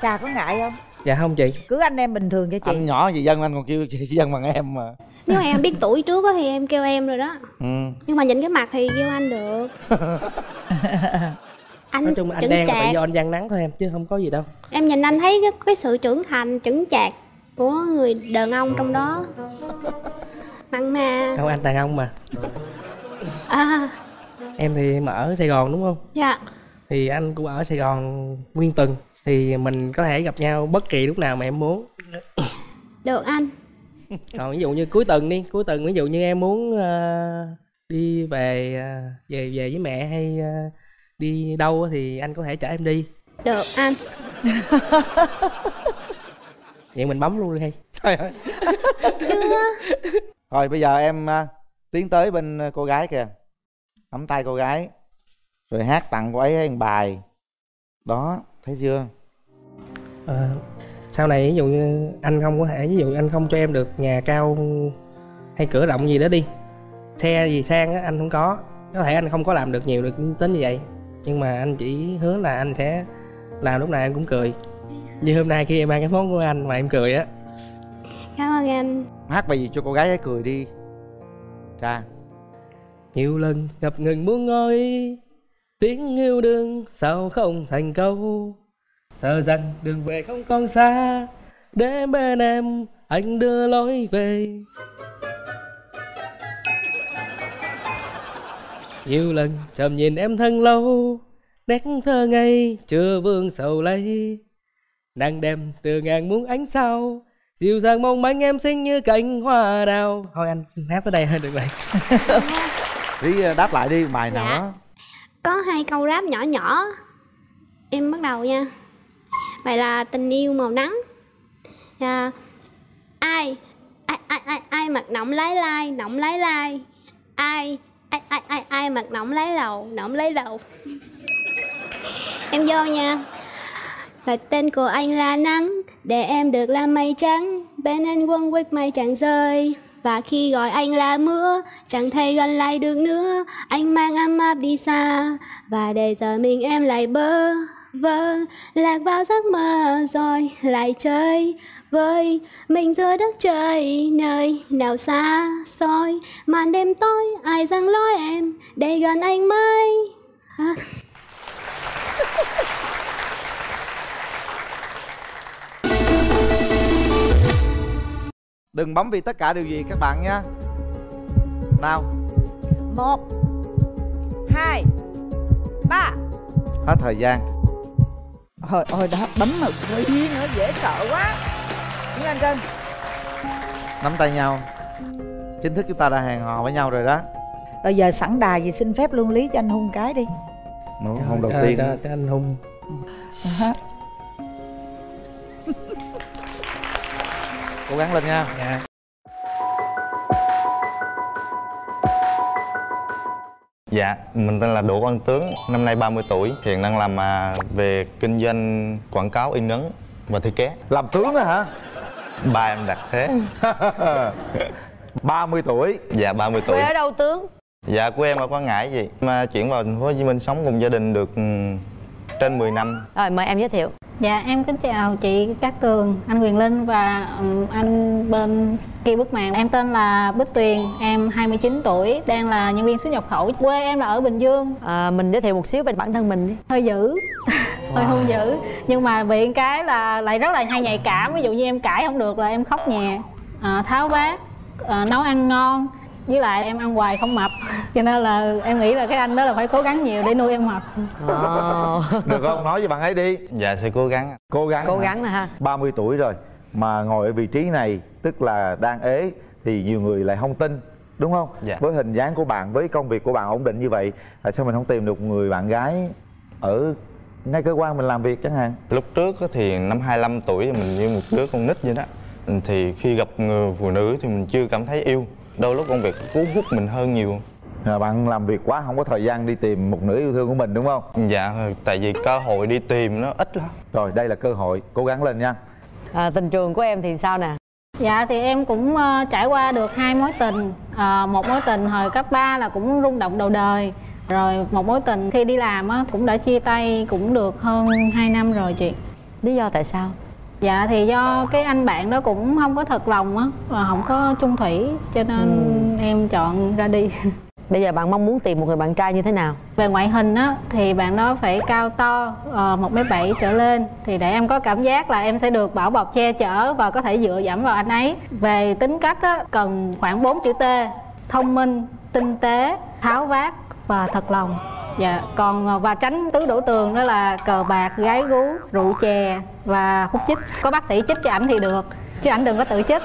Trà có ngại không? Dạ không chị. Cứ anh em bình thường cho chị. Anh nhỏ chị Dân, anh còn kêu chị Dân bằng em mà. Nếu mà em biết tuổi trước thì em kêu em rồi đó. Nhưng mà nhìn cái mặt thì kêu anh được. Anh nói chung anh đen là tại do anh gian nắng thôi em, chứ không có gì đâu. Em nhìn anh thấy cái sự trưởng thành, chững chạc của người đàn ông trong đó. Mặn mà. Không, anh đàn ông mà. Em thì mà ở Sài Gòn đúng không? Dạ. Thì anh cũng ở Sài Gòn nguyên tuần, thì mình có thể gặp nhau bất kỳ lúc nào mà em muốn. Được anh. Còn ví dụ như cuối tuần đi, cuối tuần ví dụ như em muốn đi về với mẹ hay đi đâu thì anh có thể chở em đi. Được anh. Vậy mình bấm luôn đi hay. Trời ơi. Chưa. Rồi bây giờ em tiến tới bên cô gái kìa, nắm tay cô gái rồi hát tặng cô ấy một bài. Đó, thấy chưa? Sau này ví dụ như anh không có thể, ví dụ anh không cho em được nhà cao hay cửa rộng gì đó đi, xe gì sang đó, anh không có thể anh không có làm được nhiều được tính như vậy, nhưng mà anh chỉ hứa là anh sẽ làm lúc nào em cũng cười, như hôm nay khi em ăn cái món của anh mà em cười á. Cảm ơn anh. Hát bài gì cho cô gái ấy cười đi Trà. Nhiều lần ngập ngừng muốn ngồi, tiếng yêu đương sao không thành câu, sợ rằng đường về không còn xa, để bên em anh đưa lối về. Nhiều lần trầm nhìn em thân lâu, nét thơ ngây chưa vương sầu lấy, nàng đem từ ngàn muôn ánh sao, dịu dàng mong manh em xinh như cánh hoa đào. Thôi anh hát tới đây thôi được rồi. Thì đáp lại đi bài nào đó. Có hai câu rap nhỏ nhỏ. Em bắt đầu nha. Vậy là tình yêu màu nắng. Ai mặc nọng lái lai, nọng lái lai. Ai mặc nọng lái lầu, nọng lái lầu. Em vô nha. Và tên của anh là nắng, để em được là mây trắng, bên anh quấn quýt mây chẳng rơi. Và khi gọi anh là mưa, chẳng thấy gần lại được nữa, anh mang ấm áp đi xa, và để giờ mình em lại bơ vơ, lạc vào giấc mơ rồi lại chơi vơi mình giữa đất trời nơi nào xa xôi, màn đêm tối ai giăng lối em để gần anh mãi. Đừng bấm vì tất cả điều gì các bạn nha. Nào, 1 2 3. Hết thời gian. Ôi đó, bấm mực hơi điên nữa, dễ sợ quá. Nguyễn Anh Trinh, nắm tay nhau. Chính thức chúng ta đã hẹn hò với nhau rồi đó. Bây giờ sẵn đà thì xin phép luôn Lý cho anh hôn cái đi. Nó hôn đầu tiên cho anh hôn. Cố gắng lên nha. Dạ. Dạ, mình tên là Đỗ Văn Tướng, năm nay 30 tuổi, hiện đang làm về kinh doanh quảng cáo in ấn và thiết kế. Làm tướng đó hả? Ba em đặt thế. 30 tuổi. Dạ, 30 tuổi. Quê ở đâu Tướng? Dạ, quê em ở Quảng Ngãi gì. Mà chuyển vào thành phố Hồ Chí Minh sống cùng gia đình được trên 10 năm. Rồi mời em giới thiệu. Dạ em kính chào chị Cát Tường, anh Quyền Linh và anh bên kia bức màn. Em tên là Bích Tuyền, em 29 tuổi, đang là nhân viên xuất nhập khẩu. Quê em là ở Bình Dương. Mình giới thiệu một xíu về bản thân mình đi. Hơi dữ, hơi hung dữ. Nhưng mà bị cái là lại rất là hay nhạy cảm. Ví dụ như em cãi không được là em khóc nhè, tháo vát, nấu ăn ngon. Với lại em ăn hoài không mập, cho nên là em nghĩ là cái anh đó là phải cố gắng nhiều để nuôi em mập. Được không? Nói với bạn ấy đi. Dạ sẽ cố gắng. Cố gắng ha. 30 tuổi rồi mà ngồi ở vị trí này, tức là đang ế, thì nhiều người lại không tin, đúng không? Dạ. Với hình dáng của bạn, với công việc của bạn ổn định như vậy, tại sao mình không tìm được người bạn gái ở ngay cơ quan mình làm việc chẳng hạn? Lúc trước thì năm 25 tuổi mình như một đứa con nít vậy đó. Thì khi gặp người phụ nữ thì mình chưa cảm thấy yêu. Đôi lúc công việc cuốn hút mình hơn nhiều. Bạn làm việc quá không có thời gian đi tìm một nửa yêu thương của mình đúng không? Dạ, tại vì cơ hội đi tìm nó ít lắm. Rồi, đây là cơ hội, cố gắng lên nha. Tình trường của em thì sao nè? Dạ, thì em cũng trải qua được 2 mối tình. Một mối tình hồi cấp 3 là cũng rung động đầu đời. Rồi một mối tình khi đi làm cũng đã chia tay cũng được hơn 2 năm rồi chị. Lý do tại sao? Dạ thì do cái anh bạn đó cũng không có thật lòng á, và không có chung thủy, cho nên em chọn ra đi. Bây giờ bạn mong muốn tìm một người bạn trai như thế nào? Về ngoại hình á thì bạn đó phải cao to 1m7 trở lên, thì để em có cảm giác là em sẽ được bảo bọc che chở và có thể dựa dẫm vào anh ấy. Về tính cách á, cần khoảng 4 chữ T: thông minh, tinh tế, tháo vát và thật lòng. Dạ, còn và tránh tứ đổ tường, đó là cờ bạc, gái gú, rượu chè và hút chích. Có bác sĩ chích cho ảnh thì được, chứ ảnh đừng có tự chích.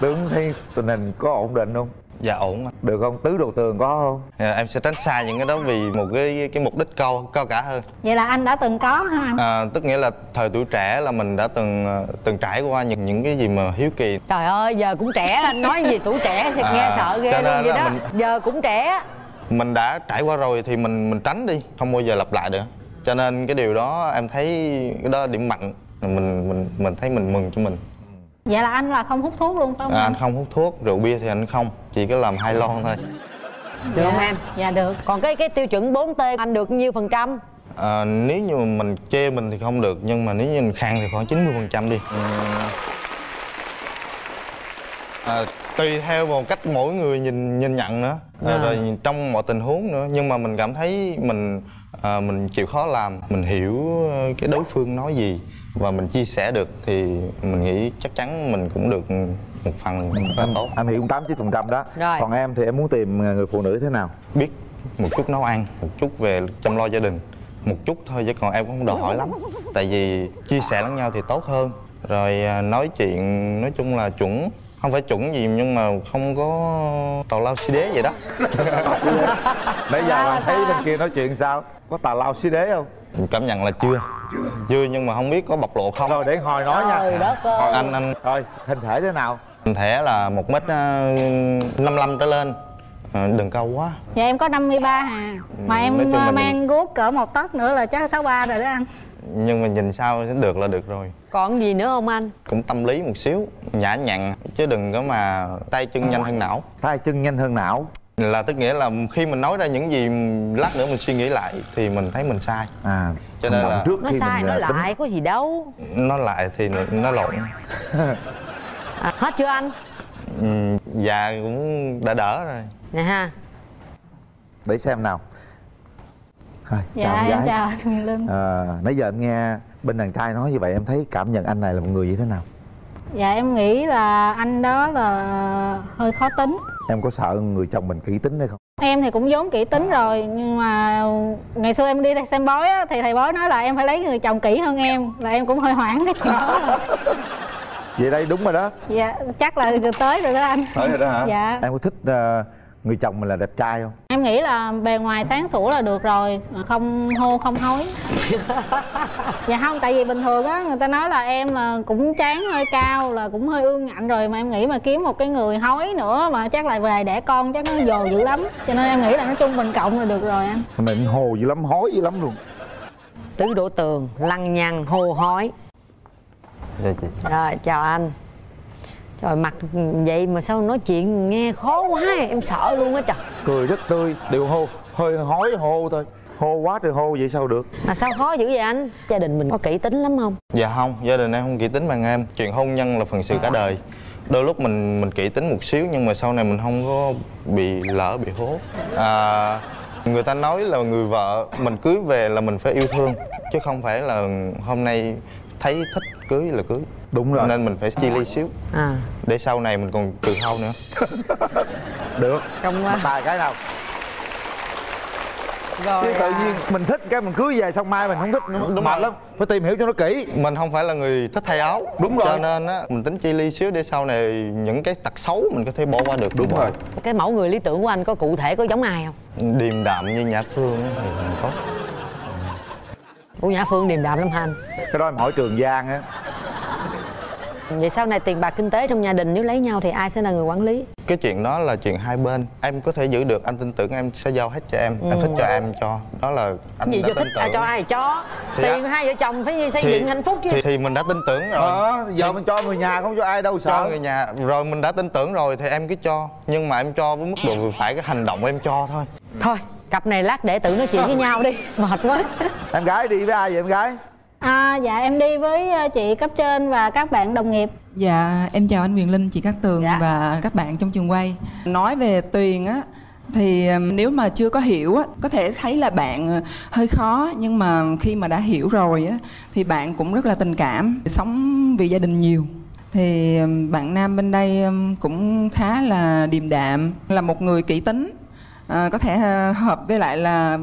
Tướng thấy tình hình có ổn định không? Dạ ổn. Được không? Tứ đổ tường có không? Dạ, em sẽ tránh xa những cái đó vì một cái mục đích cao cả hơn. Vậy là anh đã từng có hả anh? Tức nghĩa là thời tuổi trẻ là mình đã từng trải qua những cái gì mà hiếu kỳ. Trời ơi, giờ cũng trẻ, anh nói gì tuổi trẻ thì nghe sợ ghê luôn vậy đó. Giờ cũng trẻ. Mình đã trải qua rồi thì mình tránh đi, không bao giờ lặp lại nữa. Cho nên cái điều đó em thấy cái đó điểm mạnh, mình thấy mình mừng cho mình. Vậy là anh là không hút thuốc luôn phải không? Anh không hút thuốc, rượu bia thì anh không, chỉ có làm 2 lon thôi. Được không em? Dạ được. Còn cái tiêu chuẩn 4T anh được nhiêu phần trăm? Nếu như mình chê mình thì không được, nhưng mà nếu như mình khang thì khoảng 90% đi. Tùy theo vào cách mỗi người nhìn nhận nữa, rồi trong mọi tình huống nữa, nhưng mà mình cảm thấy mình chịu khó làm, mình hiểu cái đối phương nói gì và mình chia sẻ được thì mình nghĩ chắc chắn mình cũng được một phần khá tốt. Anh hiểu 8-9% đó. Rồi. Còn em thì em muốn tìm người phụ nữ thế nào? Biết một chút nấu ăn, một chút về chăm lo gia đình, một chút thôi, chứ còn em cũng không đòi hỏi lắm. Tại vì chia sẻ lẫn nhau thì tốt hơn. Rồi nói chuyện nói chung là chuẩn. Không phải chuẩn gì nhưng mà không có tào lao xí đế vậy đó. Bây giờ bạn thấy bên kia nói chuyện sao? Có tào lao xí đế không? Mình cảm nhận là chưa, nhưng mà không biết có bộc lộ không. Rồi để hồi nói nha. Anh thôi, hình thể thế nào? Hình thể là 1m55 trở lên. Đừng cao quá. Dạ em có 53 à. Mà em mang guốc cỡ 1 tấc nữa là chắc 63 rồi đó anh. Nhưng mà nhìn sao sẽ được là được rồi. Còn gì nữa không anh? Cũng tâm lý một xíu, nhã nhặn, chứ đừng có mà tay chân nhanh hơn não. Tay chân nhanh hơn não là tức nghĩa là khi mình nói ra những gì lát nữa mình suy nghĩ lại thì mình thấy mình sai. Cho nên là trước khi sai nó lại tính... có gì đâu. Nó lại thì nó lộn. Hết chưa anh? Dạ cũng đã đỡ rồi. Nè ha. Để xem nào. Thôi, dạ chào em, chào anh Quyền Linh. Nãy giờ em nghe bên đàn trai nói như vậy em thấy cảm nhận anh này là một người như thế nào? Dạ em nghĩ là anh đó là hơi khó tính. Em có sợ người chồng mình kỹ tính hay không? Em thì cũng vốn kỹ tính rồi, nhưng mà ngày xưa em đi xem bói á, thì thầy bói nói là em phải lấy người chồng kỹ hơn em, là em cũng hơi hoảng cái chuyện đó rồi. Vậy đây đúng rồi đó. Dạ chắc là tới rồi đó anh. Tới rồi đó hả? Dạ. Em có thích người chồng mình là đẹp trai không? Em nghĩ là bề ngoài sáng sủa là được rồi, không hô không hối. Dạ không, tại vì bình thường á, người ta nói là em là cũng chán hơi cao, là cũng hơi ương ngạnh rồi, mà em nghĩ mà kiếm một cái người hối nữa mà chắc lại về đẻ con chắc nó dồ dữ lắm, cho nên em nghĩ là nó trung bình cộng là được rồi anh. Mình hồ dữ lắm, hối dữ lắm luôn. Tứ đổ tường, lăng nhăng, hô hói. Dạ chị. Rồi chào anh. Trời mặt vậy mà sao nói chuyện nghe khó quá, em sợ luôn á trời. Cười rất tươi, đều hô, hơi hói hô thôi. Hô quá trời hô vậy sao được. Mà sao khó dữ vậy anh? Gia đình mình có kỹ tính lắm không? Dạ không, gia đình em không kỹ tính bằng em. Chuyện hôn nhân là phần sự cả đời. Đôi lúc mình kỹ tính một xíu nhưng mà sau này mình không có bị lỡ bị hố. Người ta nói là người vợ mình cưới về là mình phải yêu thương, chứ không phải là hôm nay thấy thích cưới là cưới. Đúng rồi. Nên mình phải chia ly xíu để sau này mình còn tự hôn nữa. Được. Trong tài cái nào rồi, tự nhiên mình thích cái mình cưới về xong mai mình không thích nữa, mệt lắm, phải tìm hiểu cho nó kỹ. Mình không phải là người thích thay áo. Đúng rồi. Cho nên á mình tính chia ly xíu để sau này những cái tật xấu mình có thể bỏ qua được. Đúng rồi. Cái mẫu người lý tưởng của anh có cụ thể có giống ai không? Điềm đạm như Nhã Phương thì mình có. Ủa Nhã Phương điềm đạm lắm hả anh? Cái đó em hỏi Trường Giang á. Vậy sau này tiền bạc kinh tế trong gia đình nếu lấy nhau thì ai sẽ là người quản lý? Cái chuyện đó là chuyện hai bên. Em có thể giữ được, anh tin tưởng em sẽ giao hết cho em. Em thích cho em cho. Đó là anh gì đã cho tin tưởng. Cho ai cho thì tiền hai vợ chồng phải xây dựng hạnh phúc chứ. Thì mình đã tin tưởng rồi. Giờ mình cho người nhà không cho ai đâu sợ. Cho người nhà rồi mình đã tin tưởng rồi thì em cứ cho. Nhưng mà em cho với mức độ vừa phải, cái hành động em cho thôi. Thôi cặp này lát để tự nói chuyện với nhau đi, mệt quá. Em gái đi với ai vậy em gái? Dạ em đi với chị cấp trên và các bạn đồng nghiệp. Dạ em chào anh Quyền Linh, chị Cát Tường và các bạn trong trường quay. Nói về Tuyền á thì nếu mà chưa có hiểu á có thể thấy là bạn hơi khó, nhưng mà khi mà đã hiểu rồi á thì bạn cũng rất là tình cảm, sống vì gia đình nhiều. Thì bạn nam bên đây cũng khá là điềm đạm, là một người kỹ tính. Có thể hợp với lại là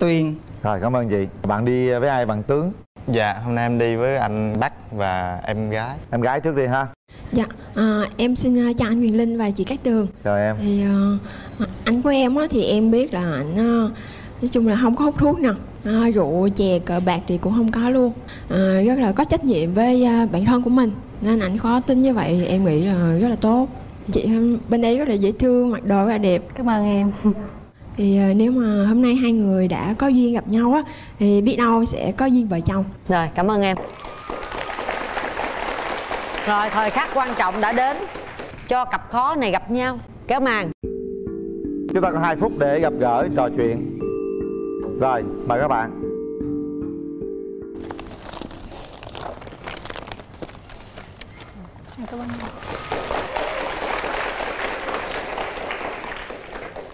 Tuyền. Rồi cảm ơn chị. Bạn đi với ai bạn Tướng? Dạ hôm nay em đi với anh Bắc và em gái. Em gái trước đi ha. Dạ em xin chào anh Quyền Linh và chị Cát Tường. Chào em. Thì anh của em á, thì em biết là anh nói chung là không có hút thuốc nè, rượu chè cờ bạc thì cũng không có luôn, rất là có trách nhiệm với bản thân của mình, nên anh khó tính như vậy thì em nghĩ là rất là tốt. Chị bên đây rất là dễ thương, mặc đồ rất là đẹp. Cảm ơn em. Thì nếu mà hôm nay hai người đã có duyên gặp nhau á thì biết đâu sẽ có duyên vợ chồng. Rồi cảm ơn em. Rồi thời khắc quan trọng đã đến cho cặp khó này gặp nhau. Kéo màn. Chúng ta có 2 phút để gặp gỡ trò chuyện. Rồi mời các bạn.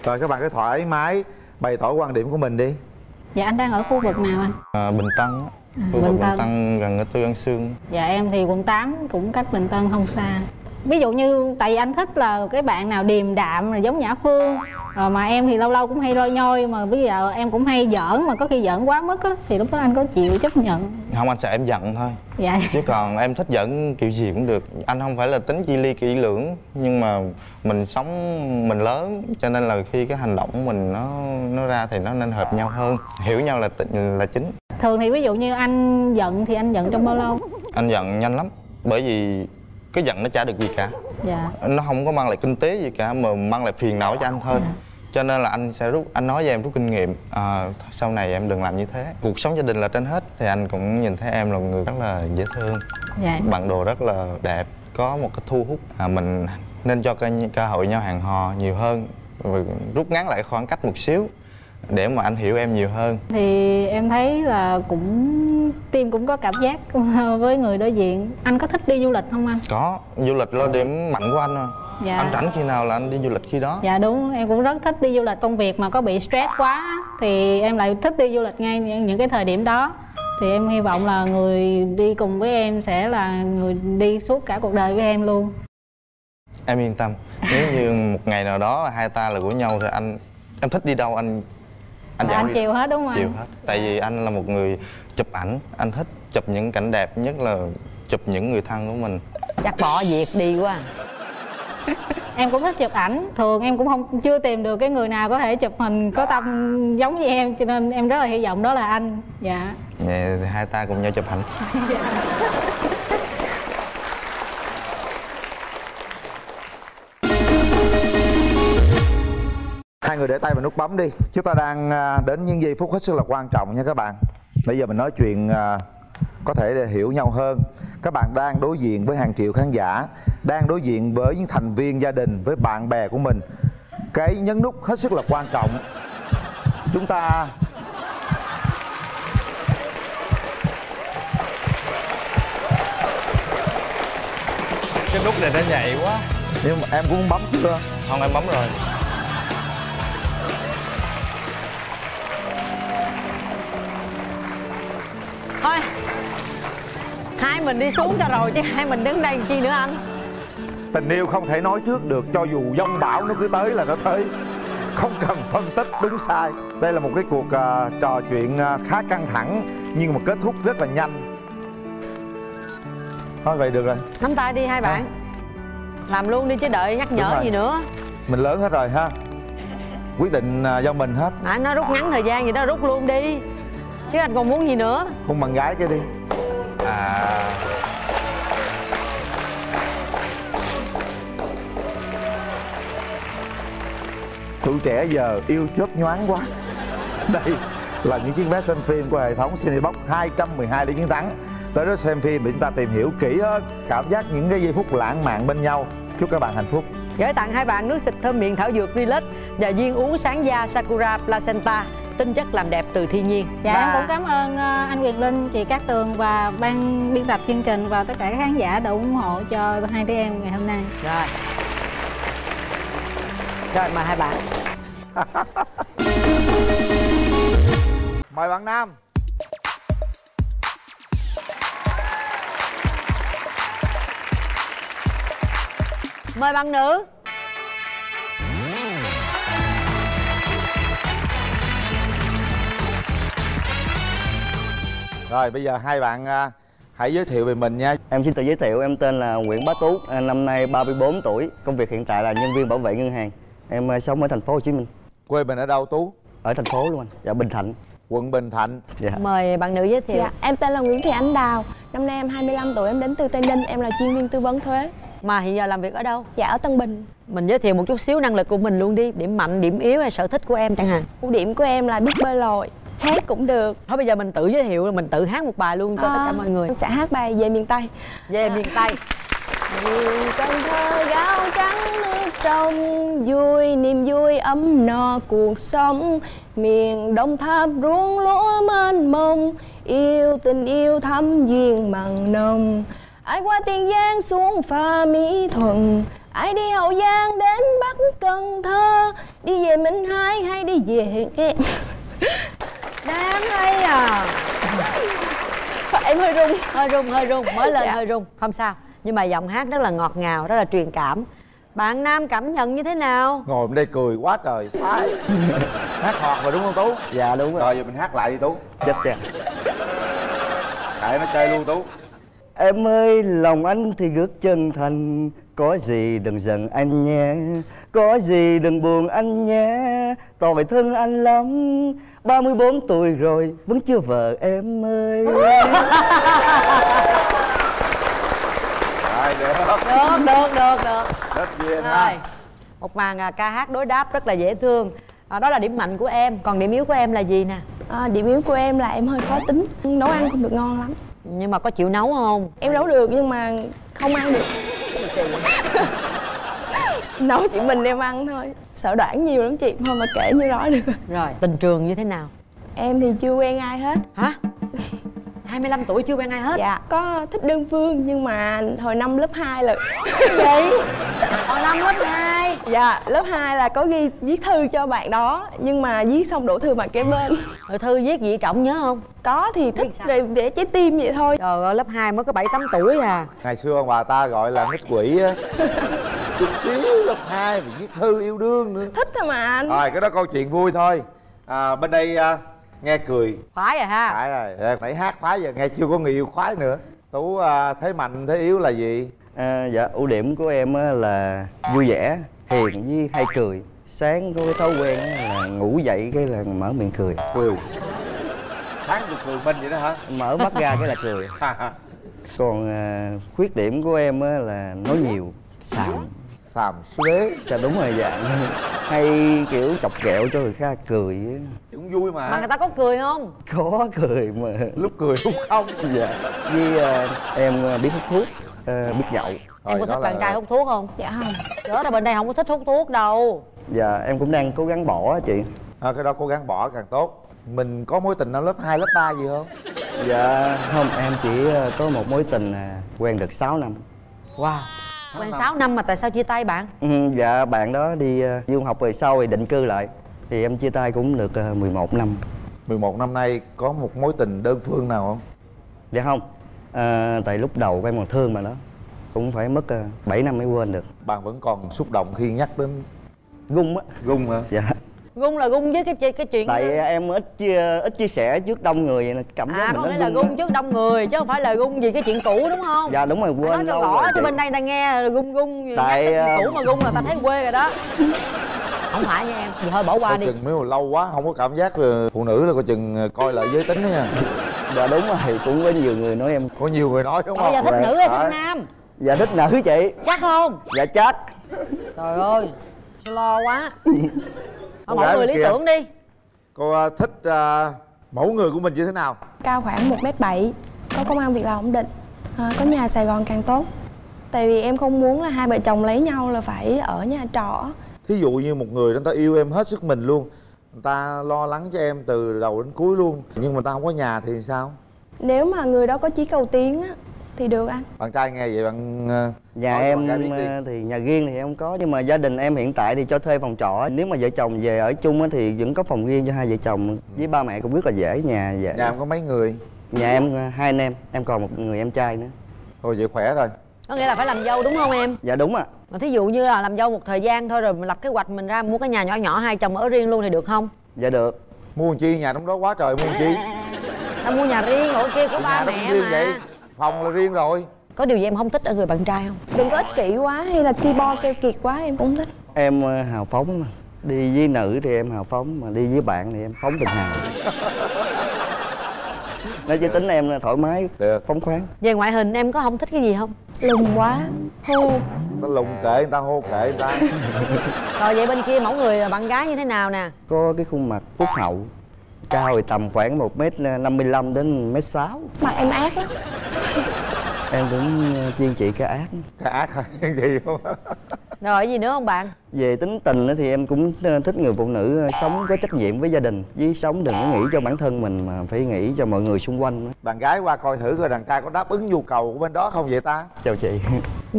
Rồi các bạn cứ thoải mái bày tỏ quan điểm của mình đi. Dạ anh đang ở khu vực nào anh? Bình Tân á. Bình Tân gần ở Tư An Sương. Dạ em thì quận 8 cũng cách Bình Tân không xa. Ví dụ như tại vì anh thích là cái bạn nào điềm đạm là giống Nhã Phương. Rồi mà em thì lâu lâu cũng hay lôi nhoi, mà bây giờ em cũng hay giỡn, mà có khi giỡn quá mức á thì lúc đó anh có chịu chấp nhận không? Anh sợ em giận thôi. Dạ. Chứ còn em thích giỡn kiểu gì cũng được. Anh không phải là tính chi ly kỹ lưỡng, nhưng mà mình sống mình lớn cho nên là khi cái hành động của mình nó ra thì nó nên hợp nhau hơn, hiểu nhau là chính. Thường thì ví dụ như anh giận thì anh giận trong bao lâu? Anh giận nhanh lắm, bởi vì cái giận nó chả được gì cả. Dạ. Nó không có mang lại kinh tế gì cả, mà mang lại phiền não cho anh thôi. Cho nên là anh sẽ nói với em rút kinh nghiệm, sau này em đừng làm như thế. Cuộc sống gia đình là trên hết. Thì anh cũng nhìn thấy em là một người rất là dễ thương. Dạ. Bạn đồ rất là đẹp, có một cái thu hút. Mình nên cho cơ hội nhau hẹn hò nhiều hơn, rút ngắn lại khoảng cách một xíu để mà anh hiểu em nhiều hơn. Thì em thấy là Tim cũng có cảm giác với người đối diện. Anh có thích đi du lịch không anh? Có, du lịch là điểm mạnh của anh rồi. Dạ. Anh rảnh khi nào là anh đi du lịch khi đó. Dạ đúng, em cũng rất thích đi du lịch. Công việc mà có bị stress quá thì em lại thích đi du lịch ngay những cái thời điểm đó. Thì em hy vọng là người đi cùng với em sẽ là người đi suốt cả cuộc đời với em luôn. Em yên tâm, nếu như một ngày nào đó hai ta là của nhau thì em thích đi đâu anh chiều hết đúng không? Chiều hết. Tại vì anh là một người chụp ảnh, anh thích chụp những cảnh đẹp, nhất là chụp những người thân của mình. Chắc bỏ việc đi quá. Em cũng thích chụp ảnh, thường em cũng chưa tìm được cái người nào có thể chụp hình có tâm giống như em, cho nên em rất là hy vọng đó là anh. Dạ. Vậy thì hai ta cùng nhau chụp ảnh. Hai người để tay vào nút bấm đi. Chúng ta đang đến những giây phút hết sức là quan trọng nha các bạn. Bây giờ mình nói chuyện có thể hiểu nhau hơn. Các bạn đang đối diện với hàng triệu khán giả, đang đối diện với những thành viên gia đình, với bạn bè của mình. Cái nhấn nút hết sức là quan trọng. Chúng ta Cái nút này nó nhạy quá. Nhưng mà em cũng bấm chưa? Không, em bấm rồi. Thôi, hai mình đi xuống cho rồi chứ hai mình đứng đây làm chi nữa anh. Tình yêu không thể nói trước được, cho dù giông bão nó cứ tới là nó tới, không cần phân tích đúng sai. Đây là một cái cuộc trò chuyện khá căng thẳng nhưng mà kết thúc rất là nhanh. Thôi vậy được rồi. Nắm tay đi hai bạn. Làm luôn đi chứ đợi nhắc nhở gì nữa. Mình lớn hết rồi ha. Quyết định do mình hết. Nãy nó rút ngắn thời gian vậy đó, rút luôn đi. Chứ anh còn muốn gì nữa. Hôn bạn gái chứ đi. Tuổi trẻ giờ yêu chớp nhoáng quá. Đây là những chiếc vé xem phim của hệ thống Cinebox 212 để chiến thắng. Tới đó xem phim để chúng ta tìm hiểu kỹ hơn cảm giác những cái giây phút lãng mạn bên nhau. Chúc các bạn hạnh phúc. Gửi tặng hai bạn nước xịt thơm miệng thảo dược Relux và viên uống sáng da Sakura Placenta, tinh chất làm đẹp từ thiên nhiên. Dạ em cũng cảm ơn anh Quyền Linh, chị Cát Tường và ban biên tập chương trình và tất cả các khán giả đã ủng hộ cho hai đứa em ngày hôm nay. Rồi mời hai bạn. Mời bạn nam. Mời bạn nữ. Rồi bây giờ hai bạn hãy giới thiệu về mình nha. Em xin tự giới thiệu, em tên là Nguyễn Bá Tú, năm nay 34 tuổi, công việc hiện tại là nhân viên bảo vệ ngân hàng. Em sống ở thành phố Hồ Chí Minh. Quê mình ở đâu Tú? Ở thành phố luôn anh. Dạ Bình Thạnh. Quận Bình Thạnh. Dạ. Mời bạn nữ giới thiệu. Dạ, em tên là Nguyễn Thị Ánh Đào, năm nay em 25 tuổi, em đến từ Tây Ninh, em là chuyên viên tư vấn thuế. Mà hiện giờ làm việc ở đâu? Dạ ở Tân Bình. Mình giới thiệu một chút xíu năng lực của mình luôn đi, điểm mạnh, điểm yếu hay sở thích của em chẳng hạn. Ưu điểm của em là biết bơi lội, hát cũng được. Thôi bây giờ mình tự giới thiệu, mình tự hát một bài luôn cho tất cả mọi người. Em sẽ hát bài Về Miền Tây. Về Miền Tây. Miền Cần Thơ gạo trắng nước trong, vui niềm vui ấm no cuộc sống. Miền Đông Tháp ruộng lúa mênh mông, yêu tình yêu thắm duyên mặn nồng. Ai qua Tiền Giang xuống Pha Mỹ Thuận, ai đi Hậu Giang đến Bắc Cần Thơ, đi về Minh Hải hay đi về cái... Đáng hay à. Em hơi rung, mới lên hơi rung. Không sao, nhưng mà giọng hát rất là ngọt ngào, rất là truyền cảm. Bạn nam cảm nhận như thế nào? Ngồi bên đây cười quá trời. Hát ngọt mà đúng không Tú? Dạ đúng rồi. Rồi giờ mình hát lại đi Tú. Chết chè. Tại nó chơi luôn Tú. Em ơi lòng anh thì rất chân thành, có gì đừng giận anh nhé, có gì đừng buồn anh nhé, tội thân anh lắm, 34 tuổi rồi vẫn chưa vợ em ơi. Rồi, được. Rất duyên ha. Một màn ca hát đối đáp rất là dễ thương. Đó là điểm mạnh của em. Còn điểm yếu của em là gì nè? Điểm yếu của em là em hơi khó tính, nấu ăn không được ngon lắm. Nhưng mà có chịu nấu không? Em nấu được nhưng mà không ăn được. Nấu chỉ mình em ăn thôi. Sợ đoản nhiều lắm chị, thôi mà kể như đó được. Rồi, tình trường như thế nào? Em thì chưa quen ai hết. Hả? 25 tuổi chưa quen ai hết? Dạ. Có thích đơn phương nhưng mà hồi năm lớp 2 là... Gì? Hồi năm lớp 2? Dạ, lớp 2 là có ghi viết thư cho bạn đó. Nhưng mà viết xong đổ thư bạn kế bên. Rồi thư viết gì Trọng nhớ không? Có thì thích để trái tim vậy thôi. Trời ơi, lớp 2 mới có 7-8 tuổi à. Ngày xưa ông bà ta gọi là nghịch quỷ á. Chút xíu lớp 2 mà viết thư yêu đương nữa. Thích thôi mà anh. Rồi, cái đó câu chuyện vui thôi. Bên đây... nghe cười khoái rồi ha. Phải rồi, nãy hát khoái giờ nghe chưa có người yêu khoái nữa. Tú thế mạnh thế yếu là gì? Dạ ưu điểm của em là vui vẻ, hiền với hay cười. Sáng có cái thói quen là ngủ dậy cái là mở miệng cười. Cười sáng được cười mình vậy đó hả? Mở mắt ra cái là cười. Còn khuyết điểm của em là nói nhiều, xàm xế. Sao đúng rồi dạng. Hay kiểu chọc ghẹo cho người khác cười cũng vui mà. Mà người ta có cười không? Có cười mà. Lúc cười lúc không. Dạ. Vì em biết hút thuốc, biết nhậu. Em có thích bạn trai hút thuốc không? Dạ không. Chớ ra bên đây không có thích hút thuốc đâu. Dạ em cũng đang cố gắng bỏ chị. Cái đó cố gắng bỏ càng tốt. Mình có mối tình năm lớp 2, lớp 3 gì không? Dạ không, em chỉ có một mối tình quen được 6 năm. Wow, Quen 6 năm mà tại sao chia tay bạn? Dạ bạn đó đi du học về sau thì định cư lại. Thì em chia tay cũng được 11 năm. 11 năm nay có một mối tình đơn phương nào không? Dạ không. Tại lúc đầu em còn thương mà đó. Cũng phải mất 7 năm mới quên được. Bạn vẫn còn xúc động khi nhắc đến... Gung á. Gung hả? Dạ. Gung là gung với cái chuyện... Tại đó. Em ít chia sẻ trước đông người vậy nè. Cảm giác mình có nghĩa là gung trước đông người chứ không phải là gung vì cái chuyện cũ đúng không? Dạ đúng rồi, quên nói đâu rõ chứ bên đây ta nghe gung gung tại... nhắc chuyện cũ mà gung là ta thấy quê rồi đó. Không phải nha em, thì thôi bỏ qua coi đi. Chừng nếu lâu quá không có cảm giác phụ nữ là coi chừng coi lại giới tính đó nha. Dạ đúng rồi, cũng có nhiều người nói em. Có nhiều người nói đúng không? Bây giờ thích nữ hay thích nam? Dạ thích nữ chị. Chắc không? Dạ chắc. Trời ơi, lo quá. Mọi người lý tưởng đi. Cô thích mẫu người của mình như thế nào? Cao khoảng 1m7, có công ăn việc làm ổn định, có nhà Sài Gòn càng tốt. Tại vì em không muốn là hai vợ chồng lấy nhau là phải ở nhà trọ. Thí dụ như một người người ta yêu em hết sức mình luôn, người ta lo lắng cho em từ đầu đến cuối luôn, nhưng mà ta không có nhà thì sao? Nếu mà người đó có chí cầu tiến á thì được anh. Bạn trai nghe vậy bạn... Nhà em thì nhà riêng thì em có, nhưng mà gia đình em hiện tại thì cho thuê phòng trọ. Nếu mà vợ chồng về ở chung thì vẫn có phòng riêng cho hai vợ chồng. Với ba mẹ cũng rất là dễ. Nhà dễ. Nhà em có mấy người? Nhà em 2 anh em, em còn một người em trai nữa. Thôi vậy khỏe rồi. Có nghĩa là phải làm dâu đúng không em? Dạ đúng ạ. Mà thí dụ như là làm dâu một thời gian thôi rồi mình lập kế hoạch mình ra mua cái nhà nhỏ nhỏ hai chồng ở riêng luôn thì được không? Dạ được. Mua làm chi, nhà trong đó quá trời, mua làm chi? Sao mua nhà riêng ở kia của ba mẹ mà vậy? Phòng là riêng rồi. Có điều gì em không thích ở người bạn trai không? Đừng có ích kỷ quá hay là ki bo keo kiệt quá, em cũng thích. Em hào phóng mà. Đi với nữ thì em hào phóng, mà đi với bạn thì em phóng bình hào. Nói chứ tính em là thoải mái, được, phóng khoáng. Về ngoại hình em có không thích cái gì không? Lùng quá, hô. Nó lùng kệ người ta, hô kệ người ta. Rồi vậy bên kia mẫu người bạn gái như thế nào nè? Có cái khuôn mặt phúc hậu, cao thì tầm khoảng 1m55 đến 1m6. Mặt em ác lắm. Em cũng chuyên trị cái ác. Cái ác hả? Cái gì không? Rồi gì nữa không bạn? Về tính tình thì em cũng thích người phụ nữ sống có trách nhiệm với gia đình. Với sống đừng có nghĩ cho bản thân mình mà phải nghĩ cho mọi người xung quanh. Bạn gái qua coi thử coi đàn trai có đáp ứng nhu cầu của bên đó không vậy ta? Chào chị.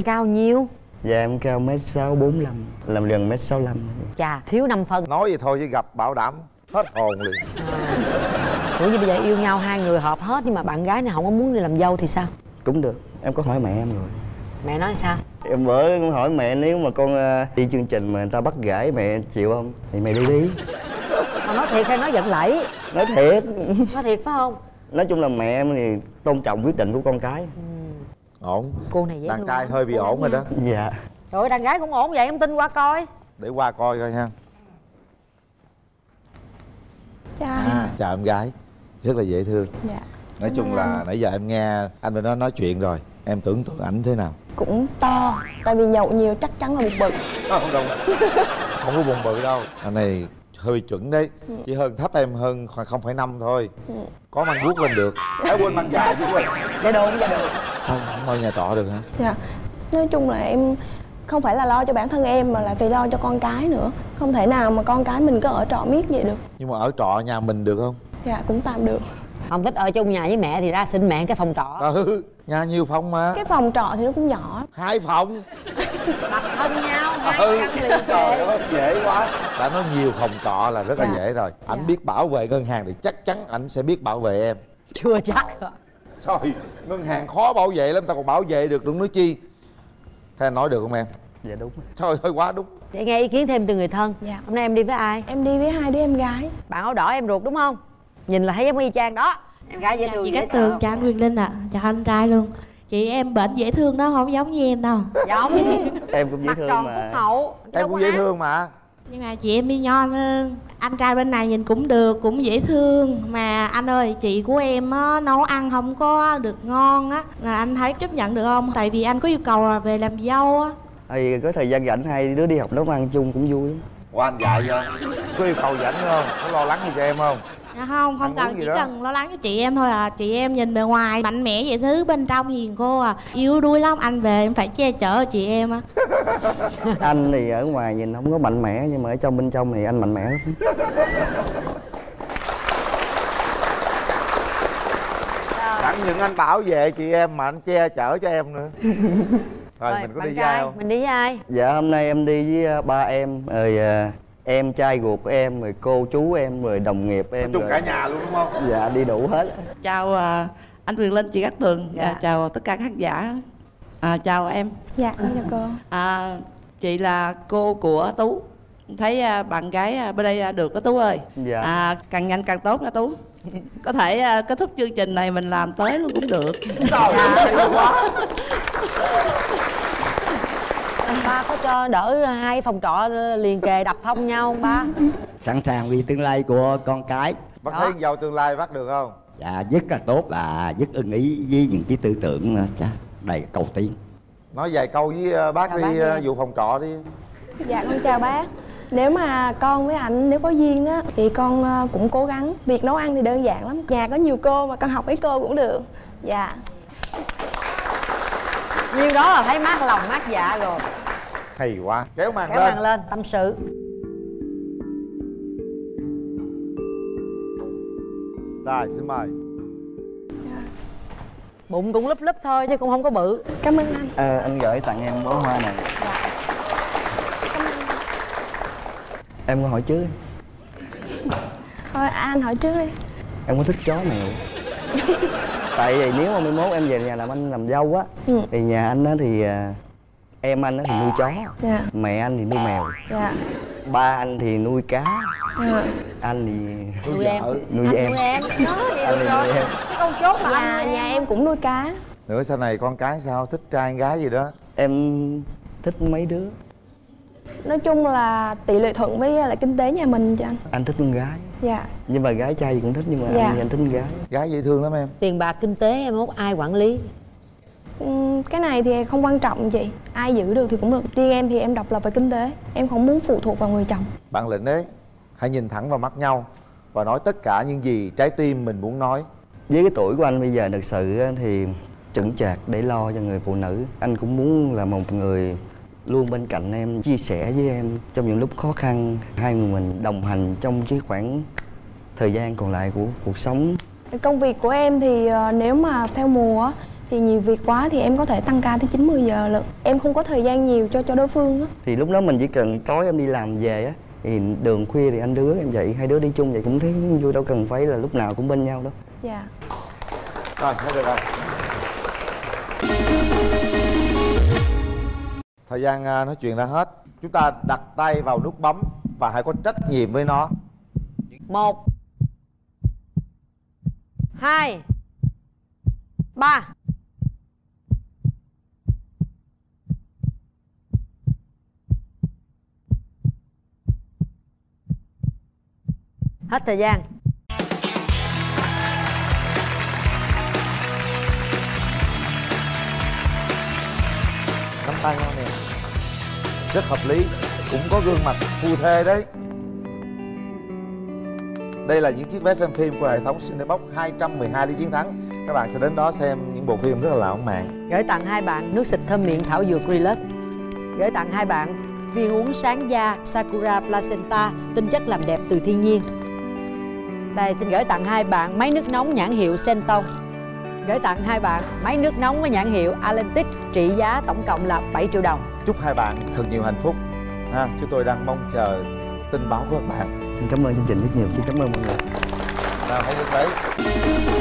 Cao nhiêu? Dạ em cao 1m645. Làm gần 1m65. Chà, thiếu 5 phân. Nói vậy thôi chứ gặp bảo đảm hết hồn liền. Ủa như bây giờ yêu nhau hai người hợp hết, nhưng mà bạn gái này không có muốn đi làm dâu thì sao? Cũng được, em có hỏi mẹ em rồi. Mẹ nói sao? Em bữa con hỏi mẹ nếu mà con đi chương trình mà người ta bắt gãi mẹ chịu không? Thì mẹ đi đi. Con nói thiệt hay nói giận lẫy? Nói thiệt. Nói thiệt phải không? Nói chung là mẹ em thì tôn trọng quyết định của con cái. Ổn. Cô này dễ thương. Đàn trai hơi bị ổn rồi đó. Dạ. Trời ơi, đàn gái cũng ổn vậy, em tin qua coi. Để qua coi coi ha. Chào. À, chào em gái. Rất là dễ thương. Dạ. Nói chung là nãy giờ em nghe anh bên đó nói chuyện rồi, em tưởng tượng ảnh thế nào? Cũng to, tại vì nhậu nhiều chắc chắn là bụng bự. Không có bụng bự đâu. Anh này hơi chuẩn đấy, chỉ hơn thấp em hơn khoảng 0,5 thôi. Có mang guốc lên được. Đã quên mang dài chứ quên. Dạ được, dạ được. Sao không coi nhà trọ được hả? Dạ. Nói chung là em không phải là lo cho bản thân em mà lại phải lo cho con cái nữa. Không thể nào mà con cái mình cứ ở trọ miết vậy được. Nhưng mà ở trọ nhà mình được không? Dạ cũng tạm được. Không thích ở chung nhà với mẹ thì ra xin mẹ cái phòng trọ. Ừ, nhà nhiều phòng mà. Cái phòng trọ thì nó cũng nhỏ. 2 phòng. Đặt thân nhau, 2 căn liền kề. Dễ quá. Đã nói nhiều phòng trọ là rất là dễ rồi. Dạ. Ảnh biết bảo vệ ngân hàng thì chắc chắn ảnh sẽ biết bảo vệ em. Chưa chắc rồi. Trời, ngân hàng khó bảo vệ lắm, ta còn bảo vệ được đúng nói chi. Thế nói được không em? Dạ đúng. Trời ơi quá đúng. Để nghe ý kiến thêm từ người thân. Dạ. Hôm nay em đi với ai? Em đi với 2 đứa em gái. Bạn áo đỏ em ruột đúng không? Nhìn là thấy giống y chang đó. Em gái dễ thương. Chị Cát Tường, chào anh Quyền Linh ạ. Chào anh trai luôn. Chị em bệnh dễ thương đó, không giống như em đâu. Giống. Em cũng dễ thương mà. Mặt tròn phúc hậu. Em cũng dễ thương mà. Nhưng mà chị em đi nho hơn. Anh trai bên này nhìn cũng được, cũng dễ thương. Mà anh ơi, chị của em á, nấu ăn không có được ngon á. Là anh thấy chấp nhận được không? Tại vì anh có yêu cầu là về làm dâu á. Thì có thời gian rảnh hai đứa đi học nấu ăn chung cũng vui lắm. Ủa anh dạy vậy? Có yêu cầu rảnh không? Có lo lắng gì cho em không? À không, không cần, chỉ cần lo lắng cho chị em thôi à. Chị em nhìn bề ngoài mạnh mẽ vậy thứ bên trong hiền cô à. Yếu đuối lắm, anh về em phải che chở chị em á. Anh thì ở ngoài nhìn không có mạnh mẽ, nhưng mà ở trong bên trong thì anh mạnh mẽ lắm. Chẳng những anh bảo vệ chị em mà anh che chở cho em nữa. Rồi mình có đi với ai không? Mình đi với ai? Dạ hôm nay em đi với ba em, rồi em trai ruột của em, rồi cô chú em, rồi đồng nghiệp em. Nói chung cả nhà luôn đúng không? Dạ đi đủ hết. Chào anh Quyền Linh, chị Cát Tường, dạ. Chào tất cả các khán giả. Chào em. Dạ em chào cô. Chị là cô của Tú. Thấy bạn gái bên đây được đó Tú ơi. Dạ. Càng nhanh càng tốt đó Tú. Có thể kết thúc chương trình này mình làm tới luôn cũng được. Trời ơi, quá. Ba có cho đỡ hai phòng trọ liền kề đập thông nhau không ba? Sẵn sàng vì tương lai của con cái. Bác đó. Thấy giàu tương lai bác được không? Dạ, rất là tốt và rất ưng ý với những cái tư tưởng đầy cầu tiến. Nói vài câu với bác chào đi, bác vụ phòng trọ đi. Dạ, con chào bác. Nếu mà con với ảnh nếu có duyên á thì con cũng cố gắng. Việc nấu ăn thì đơn giản lắm. Nhà có nhiều cô mà con học với cô cũng được. Dạ. Nhiều đó là thấy mát lòng mát dạ rồi. Hay quá. Kéo màn lên. Kéo màn lên, tâm sự. Rồi, xin mời. Bụng cũng lúp lúp thôi chứ cũng không có bự. Cảm ơn anh. Anh gửi tặng em bó hoa này. Dạ. Em có hỏi chứ? Thôi anh hỏi trước đi. Em có thích chó mèo? Tại vì nếu mà mai mốt em về nhà làm anh làm dâu á, ừ. Thì nhà anh á thì em anh á thì nuôi chó, dạ. Mẹ anh thì nuôi mèo, dạ. Ba anh thì nuôi cá, dạ. Anh thì nuôi em, nuôi anh em, nuôi em. Đó, anh thì nuôi em. Cái câu chốt là nhà em cũng nuôi cá. Nữa sau này con cái sao, thích trai gái gì đó? Em thích mấy đứa. Nói chung là tỷ lệ thuận với lại kinh tế nhà mình cho anh. Anh thích con gái. Dạ. Nhưng mà gái trai gì cũng thích, nhưng mà dạ. Anh thích con gái. Gái dễ thương lắm em. Tiền bạc kinh tế em không ai quản lý? Cái này thì không quan trọng chị. Ai giữ được thì cũng được. Riêng em thì em độc lập về kinh tế. Em không muốn phụ thuộc vào người chồng. Bạn Lĩnh đấy, hãy nhìn thẳng vào mắt nhau và nói tất cả những gì trái tim mình muốn nói. Với cái tuổi của anh bây giờ thực sự thì chững chạc để lo cho người phụ nữ. Anh cũng muốn là một người luôn bên cạnh em, chia sẻ với em trong những lúc khó khăn. Hai người mình đồng hành trong cái khoảng thời gian còn lại của cuộc sống. Công việc của em thì nếu mà theo mùa thì nhiều việc quá thì em có thể tăng ca tới 90 giờ lận. Em không có thời gian nhiều cho đối phương đó. Thì lúc đó mình chỉ cần tối em đi làm về á, thì đường khuya thì anh đưa em vậy, hai đứa đi chung vậy cũng thấy vui, đâu cần phải là lúc nào cũng bên nhau đâu. Dạ. Rồi, hết được rồi. Thời gian nói chuyện đã hết. Chúng ta đặt tay vào nút bấm và hãy có trách nhiệm với nó. 1 2 3. Hết thời gian. Nắm tay nhau nè, rất hợp lý, cũng có gương mặt phu thê đấy. Đây là những chiếc vé xem phim của hệ thống Cinebox 212 lý chiến thắng. Các bạn sẽ đến đó xem những bộ phim rất là lãng mạn. Gửi tặng hai bạn nước xịt thơm miệng thảo dược Relux. Gửi tặng hai bạn viên uống sáng da Sakura Placenta, tinh chất làm đẹp từ thiên nhiên. Đây xin gửi tặng hai bạn máy nước nóng nhãn hiệu Sen Ton. Gửi tặng hai bạn máy nước nóng với nhãn hiệu Atlantic, trị giá tổng cộng là 7 triệu đồng. Chúc hai bạn thật nhiều hạnh phúc ha. Chúng tôi đang mong chờ tin báo của các bạn. Xin cảm ơn chương trình rất nhiều, xin cảm ơn mọi người. Nào hãy được đấy.